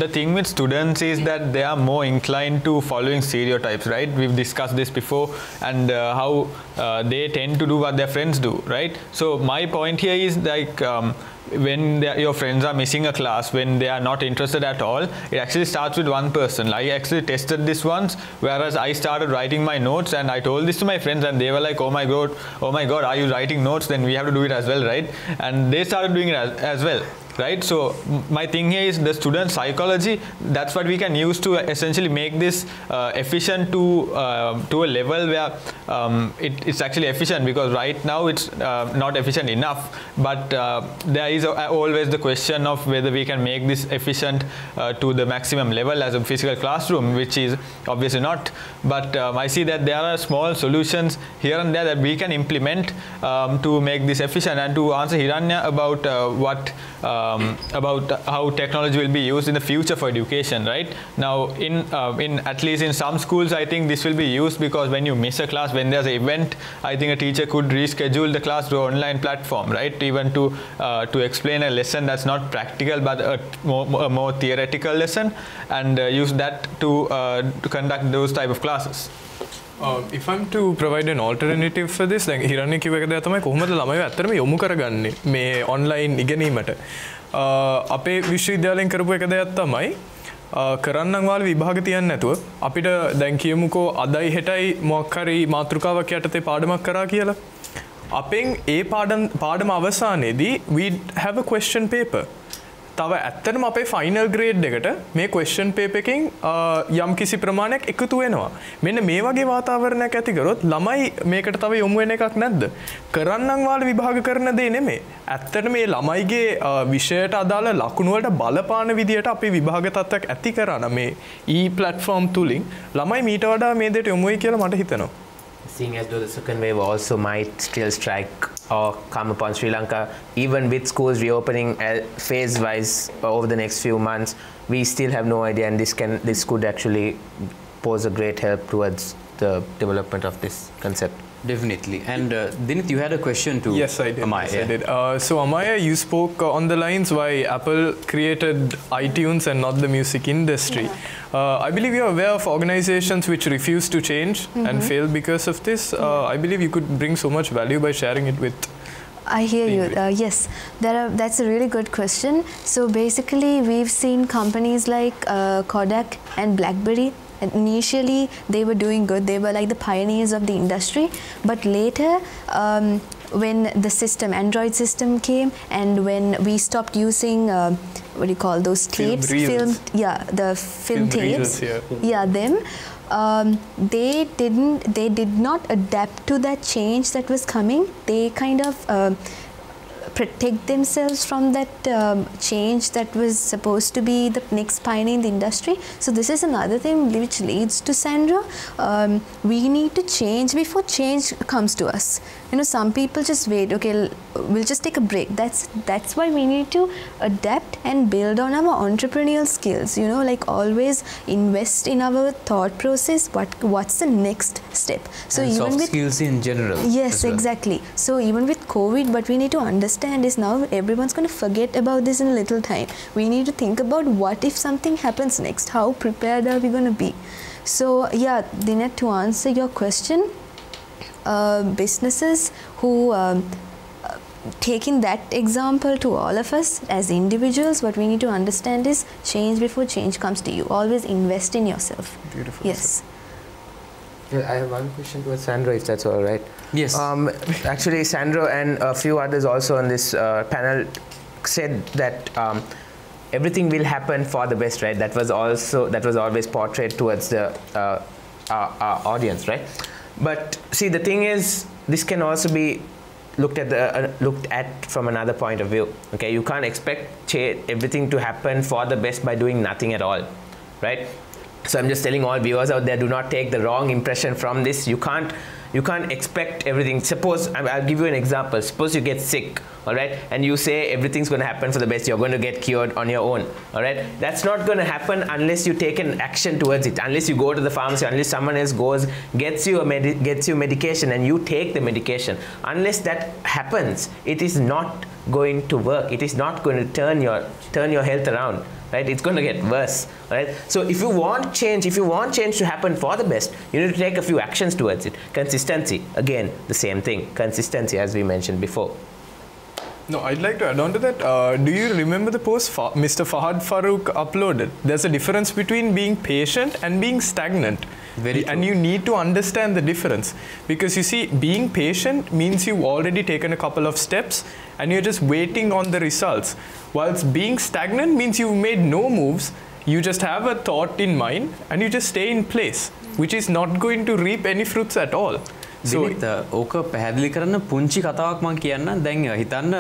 the thing with students is that they are more inclined to following stereotypes, right? We've discussed this before, and uh, how uh, they tend to do what their friends do, right? So my point here is like, um, when they, your friends are missing a class, when they are not interested at all, it actually starts with one person. I actually tested this once, whereas I started writing my notes and I told this to my friends, and they were like, oh my god, oh my god, are you writing notes? Then we have to do it as well, right? And they started doing it as, as well. Right, so my thing here is the student psychology. That's what we can use to essentially make this uh, efficient to uh, to a level where um, it, it's actually efficient, because right now it's uh, not efficient enough. But uh, there is a, always the question of whether we can make this efficient uh, to the maximum level as a physical classroom, which is obviously not. But um, I see that there are small solutions here and there that we can implement um, to make this efficient. And to answer Hiranya about uh, what. Uh, Um, about how technology will be used in the future for education, right? Now, in uh, in at least in some schools, I think this will be used, because when you miss a class, when there's an event, I think a teacher could reschedule the class to an online platform, right? Even to uh, to explain a lesson that's not practical but a more, a more theoretical lesson, and uh, use that to uh, to conduct those type of classes. Uh, if I'm to provide an alternative for this, like Hirani kiwa එක දෙයක් තමයි කොහොමද ළමයිව ඇත්තටම යොමු කරගන්නේ මේ online ඉගෙනීමට. අපේ විශ්වවිද්‍යාලයෙන් කරපු එක දෙයක් තමයි කරන්නම් වාල විභාග තියන්න නැතුව අපිට දැන් කියමුකෝ අදයි හෙටයි මොකක් හරි මාතෘකාවක් යටතේ පාඩමක් කරා කියලා. අපෙන් ඒ පාඩම පාඩම අවසානයේදී we have a question paper. තව ඇත්තටම අපේ ෆයිනල් ග්‍රේඩ් එකට මේ ක්වෙස්චන් පේපර් එකකින් යම් කිසි ප්‍රමාණයක් එකතු වෙනවා. මෙන්න මේ වගේ වාතාවරණයක් ඇති කරොත් ළමයි මේකට තව යොමු වෙන එකක් නැද්ද? කරන්නම් වාල විභාග කරන දේ නෙමෙයි. ඇත්තටම මේ ළමයිගේ විෂයට අදාළ ලකුණු වලට බලපාන විදියට අපි විභාග තත්ත්වයක් ඇති කරන මේ e platform තුලින් ළමයි මීට වඩා මේ දෙයට යොමු වෙයි කියලා මට හිතෙනවා. Seeing as though the second wave also might still strike or come upon Sri Lanka, even with schools reopening phase-wise over the next few months, we still have no idea, and this can this could actually pose a great help towards the development of this concept. Definitely. And uh, Dinith, you had a question too. Yes, I did. Amaya. Yes, I did. Uh, so, Amaya, you spoke uh, on the lines why Apple created iTunes and not the music industry. Yeah. Uh, I believe you are aware of organizations which refuse to change mm-hmm. and fail because of this. Uh, yeah. I believe you could bring so much value by sharing it with. I hear you. Uh, yes, there are, that's a really good question. So, basically, we've seen companies like uh, Kodak and Blackberry. Initially, they were doing good. They were like the pioneers of the industry. But later, um, when the system, Android system came, and when we stopped using, uh, what do you call those tapes? Film, film yeah, the film, film tapes. Reels, yeah. yeah, them. Um, they didn't. They did not adapt to that change that was coming. They kind of. Uh, protect themselves from that um, change that was supposed to be the next pioneer in the industry. So this is another thing which leads to Sandra. Um, we need to change before change comes to us. you know, some people just wait, okay, we'll just take a break. That's that's why we need to adapt and build on our entrepreneurial skills, you know, like always invest in our thought process, what what's the next step. So and even soft with skills in general. Yes, well. Exactly. So even with COVID, what we need to understand is now everyone's going to forget about this in a little time. We need to think about what if something happens next, how prepared are we going to be? So yeah, Dinith, to answer your question, uh, businesses who uh, taking that example to all of us as individuals, what we need to understand is change before change comes to you. Always invest in yourself. Beautiful. Yes. Well, I have one question towards Sandra, if that's all right. Yes. Um, actually, Sandra and a few others also on this uh, panel said that um, everything will happen for the best, right? That was also that was always portrayed towards the uh, our, our audience, right? But see, the thing is, this can also be looked at the uh, looked at from another point of view. Okay, you can't expect cha everything to happen for the best by doing nothing at all, right? So I'm just telling all viewers out there, do not take the wrong impression from this. You can't you can't expect everything. Suppose I'll give you an example. Suppose you get sick, all right, and you say everything's going to happen for the best, you're going to get cured on your own, all right? That's not going to happen unless you take an action towards it, unless you go to the pharmacy, unless someone else goes, gets you a medi gets you medication and you take the medication. Unless that happens, it is not going to work. It is not going to turn your turn your health around, right? It's going to get worse, right? So if you want change, if you want change to happen for the best, you need to take a few actions towards it. Consistency, again, the same thing. Consistency, as we mentioned before. No, I'd like to add on to that. Uh, do you remember the post Fa Mister Fahad Farooq uploaded? There's a difference between being patient and being stagnant. Very true. And you need to understand the difference. Because you see, being patient means you've already taken a couple of steps and you're just waiting on the results. Whilst being stagnant means you've made no moves, you just have a thought in mind and you just stay in place, which is not going to reap any fruits at all. Dinith, ඕක පැහැදිලි කරන්න පුංචි කතාවක් මම කියන්න. දැන් හිතන්න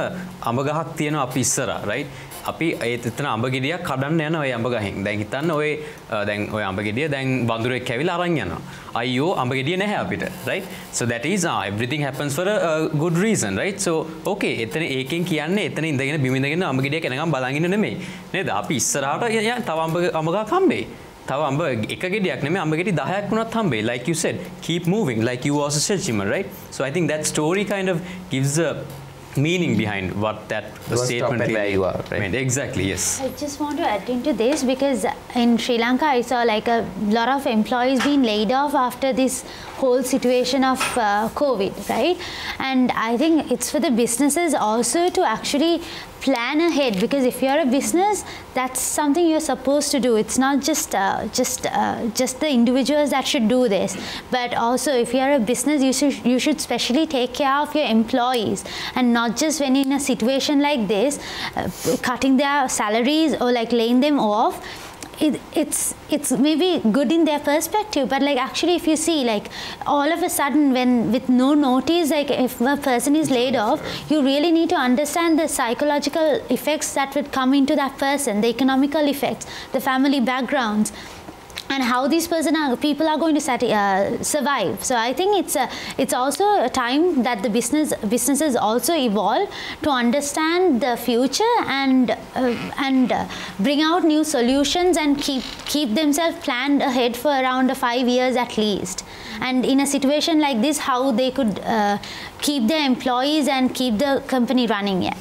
අඹ ගහක් තියෙනවා අපි ඉස්සර, right? අපි එතන අඹ ගෙඩියක් කඩන්න යනවා ඒ අඹ ගහෙන්. දැන් හිතන්න ඔය දැන් ඔය අඹ ගෙඩිය දැන් වඳුරෙක් කැවිලා අරන් යනවා. අයියෝ අඹ ගෙඩිය නැහැ අපිට, right? So that is uh, everything happens for a uh, good reason, right? So okay, එතන ඒකෙන් කියන්නේ එතන ඉඳගෙන බිම ඉඳගෙන අඹ ගෙඩිය කෙනකම් බලන් ඉන්න නෙමෙයි. නේද? අපි ඉස්සරහට යන තව අඹ අඹ ගහක් හම්බෙයි. Like you said, keep moving, like you also said, Shimar, right? So I think that story kind of gives a meaning behind what that the statement really where you are, right? Meant. Exactly, yes. I just want to add into this because in Sri Lanka, I saw like a lot of employees being laid off after this whole situation of uh, COVID, right? And I think it's for the businesses also to actually plan ahead, because if you're a business, that's something you're supposed to do. It's not just uh, just uh, just the individuals that should do this, but also if you're a business, you should you should specially take care of your employees, and not just when in a situation like this, uh, cutting their salaries or like laying them off. It, it's it's maybe good in their perspective, but like actually if you see like all of a sudden when with no notice, like if a person is laid off, you really need to understand the psychological effects that would come into that person, the economical effects, the family backgrounds, and how these person are, people are going to sati uh, survive. So I think it's a, it's also a time that the business businesses also evolve to understand the future and uh, and uh, bring out new solutions and keep keep themselves planned ahead for around uh, five years at least. And in a situation like this, how they could uh, keep their employees and keep the company running yet.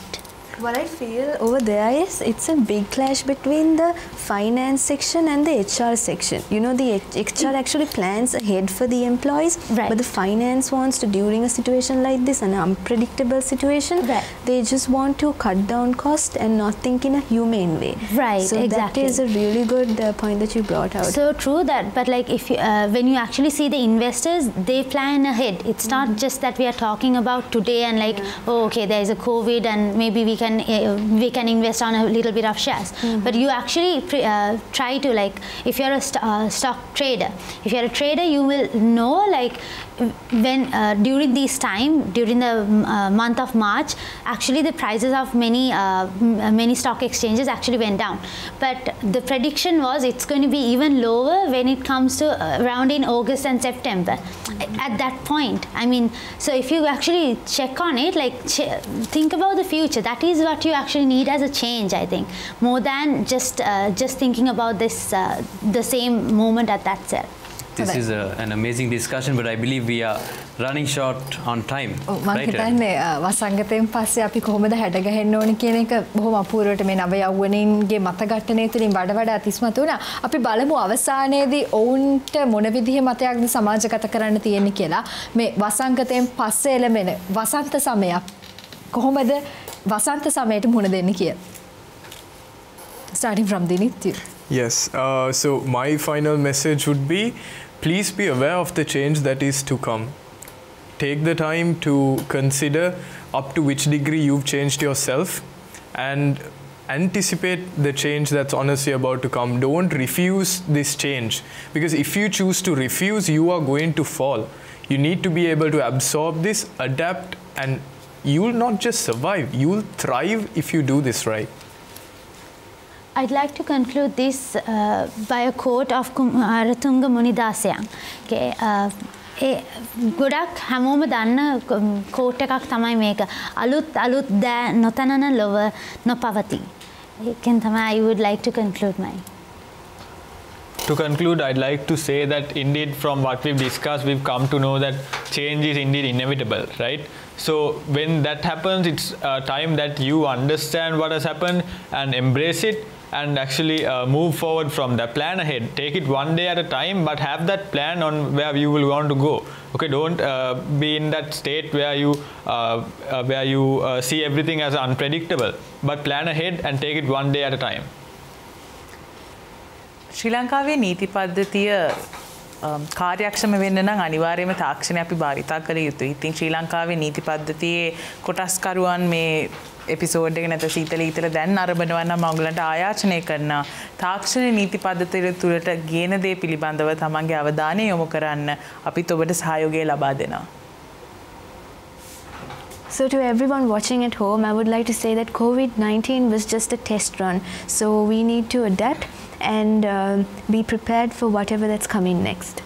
What I feel over there is it's a big clash between the finance section and the H R section. You know, the H R actually plans ahead for the employees, right, but the finance wants to, during a situation like this, an unpredictable situation, right, they just want to cut down cost and not think in a humane way. Right, so exactly. That is a really good uh, point that you brought out. So true that, but like if you, uh, when you actually see the investors, they plan ahead. It's mm-hmm. not just that we are talking about today and like, yeah, oh, okay, there is a COVID and maybe we can Uh, we can invest on a little bit of shares, mm-hmm. but you actually pre, uh, try to, like if you're a st uh, stock trader, if you're a trader, you will know like when uh, during this time, during the uh, month of March, actually the prices of many uh, many stock exchanges actually went down. But the prediction was it's going to be even lower when it comes to uh, around in August and September. Mm-hmm. At that point, I mean, so if you actually check on it, like think about the future. That is what you actually need as a change, I think, more than just uh, just thinking about this uh, the same moment at that cell. This is a, an amazing discussion, but I believe we are running short on time. Oh, right? Mangitane wasangathen passe api kohomada hada gahenna one කියන එක බොහොම අපූර්වවට මේ නව යවුණින්ගේ මත ඝට්ටනය තුළින් වඩ වඩා තිස්මතු වුණා. අපි බලමු අවසානයේදී ඔවුන්ට මොන විදිහේ මතයක්ද සමාජගත කරන්න තියෙන්නේ කියලා. මේ වසංගතයෙන් පස්සේ එළමෙන වසන්ත සමය කොහොමද වසන්ත සමයට මුහුණ දෙන්නේ කියලා. Starting from Dinith. Yes, uh, so my final message would be, please be aware of the change that is to come. Take the time to consider up to which degree you've changed yourself and anticipate the change that's honestly about to come. Don't refuse this change, because if you choose to refuse, you are going to fall. You need to be able to absorb this, adapt, and you'll not just survive, you'll thrive if you do this right. I'd like to conclude this uh, by a quote of Kumaratunga Munidasa. Okay, uh, eh, godak hamoma danna quote ekak thamai meka. Aluth aluth da notanana lowa nopavati. Eken thamai I would like to conclude my. To conclude, I'd like to say that indeed from what we've discussed, we've come to know that change is indeed inevitable, right? So when that happens, it's uh, time that you understand what has happened and embrace it, and actually uh, move forward from that. Plan ahead. Take it one day at a time, but have that plan on where you will want to go. Okay, don't uh, be in that state where you uh, uh, where you uh, see everything as unpredictable, but plan ahead and take it one day at a time. Sri Lankawe Niti Paddhatiya කාර්යක්ෂම වෙන්න නම් අනිවාර්යයෙන්ම තාක්ෂණය අපි භාවිතා කළ යුතුයි. ඉතින් ශ්‍රී ලංකාවේ නීති පද්ධතියේ කොටස්කරුවන් මේ එපිසෝඩ් එක නැත්නම් සීතල ඊතල දැන් අරඹනවා නම් ඔයගලන්ට ආයාචනය කරන තාක්ෂණීය නීති පද්ධතිය තුළට ගේන දේ පිළිබඳව තමන්ගේ අවධානය යොමු කරන්න අපිත් ඔබට සහයෝගය ලබා දෙනවා. So to everyone watching at home, I would like to say that COVID nineteen was just a test run. So we need to adapt and uh, be prepared for whatever that's coming next.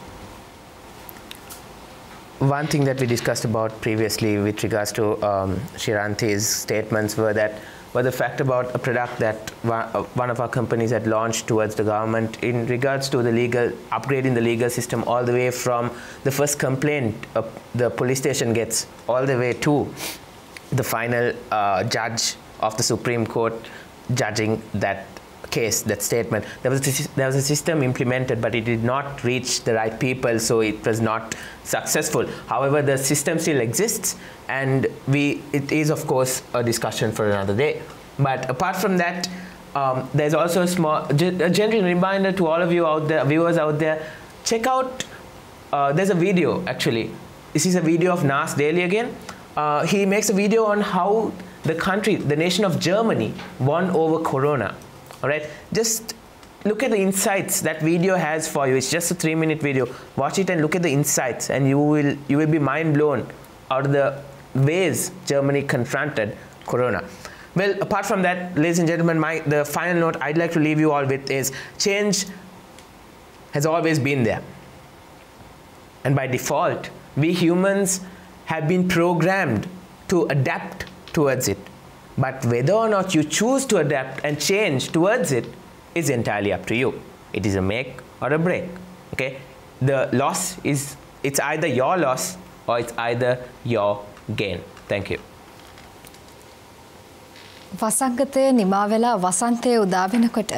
One thing that we discussed about previously with regards to um, Chiranti's statements were that were the fact about a product that one of our companies had launched towards the government in regards to the legal, upgrading the legal system all the way from the first complaint uh, the police station gets all the way to the final uh, judge of the Supreme Court judging that case, that statement. There was, a, there was a system implemented, but it did not reach the right people, so it was not successful. However, the system still exists, and we, it is, of course, a discussion for another day. But apart from that, um, there's also a, small, a general reminder to all of you out there, viewers out there, check out, uh, there's a video, actually. This is a video of Nas Daily again. Uh, he makes a video on how the country, the nation of Germany, won over Corona. All right, just look at the insights that video has for you. It's just a three minute video. Watch it and look at the insights, and you will you will be mind blown out of the ways Germany confronted Corona. Well, apart from that, ladies and gentlemen, my the final note I'd like to leave you all with is change has always been there. And by default, we humans have been programmed to adapt towards it. But whether or not you choose to adapt and change towards it is entirely up to you. It is a make or a break. Okay? The loss is, it's either your loss or it's either your gain. Thank you. වසංගතයේ නිමා වෙලා වසන්තයේ උදා වෙනකොට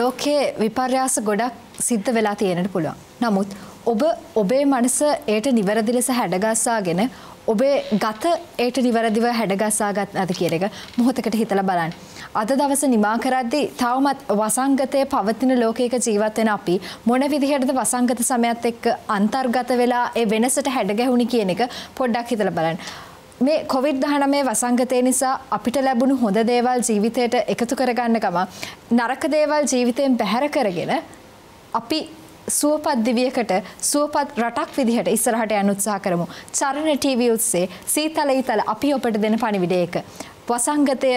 ලෝකයේ විපර්යාස ගොඩක් සිද්ධ වෙලා තියෙනට පුළුවන්. නමුත් ඔබ ඔබේ මනස ඒට නිවැරදි ලෙස හැඩගස්සාගෙන ඔබේ ගත ඒට නිවැරදිව හැඩගස්සාගත් අද කියන එක මොහොතකට හිතලා බලන්න. අද දවස නිමා කරද්දී තවමත් වසංගතයේ පවතින ලෝකයක ජීවත් වෙන අපි මොන විදිහටද වසංගත සමයත් එක්ක අන්තර්ගත වෙලා ඒ වෙනසට හැඩගැහුණි කියන එක පොඩ්ඩක් හිතලා බලන්න. මේ කොවිඩ් nineteen වසංගතය නිසා අපිට ලැබුණු හොඳ දේවල් ජීවිතයට එකතු කරගන්න ගම නරක දේවල් ජීවිතයෙන් බැහැර කරගෙන අපි සුවපත් දිවියකට සුවපත් රටක් විදිහට ඉස්සරහට යන්න උත්සාහ කරමු. චරණ ටීවී උස්සේ සීතල ඊතල අපි ඔබට දෙන පණිවිඩයක වසංගතය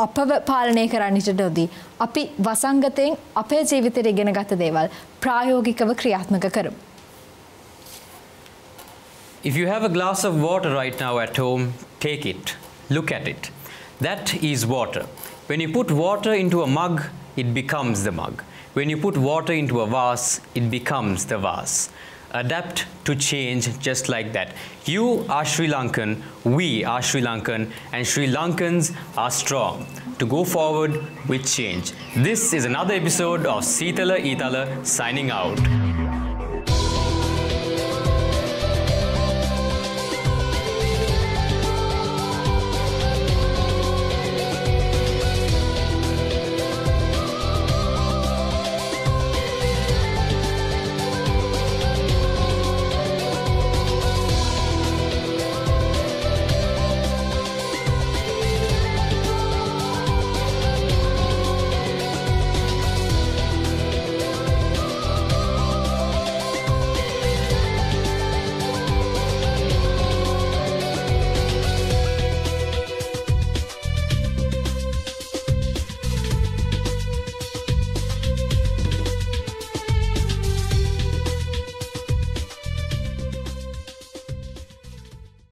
අපව පාලනය කරන්නට නොදී අපි වසංගතයෙන් අපේ ජීවිතයට ඉගෙනගත් දේවල් ප්‍රායෝගිකව ක්‍රියාත්මක කරමු. If you have a glass of water right now at home, take it. Look at it. That is water. When you put water into a mug, it becomes the mug. When you put water into a vase, it becomes the vase. Adapt to change just like that. You are Sri Lankan, we are Sri Lankan, and Sri Lankans are strong to go forward with change. This is another episode of Seethala Eethala signing out.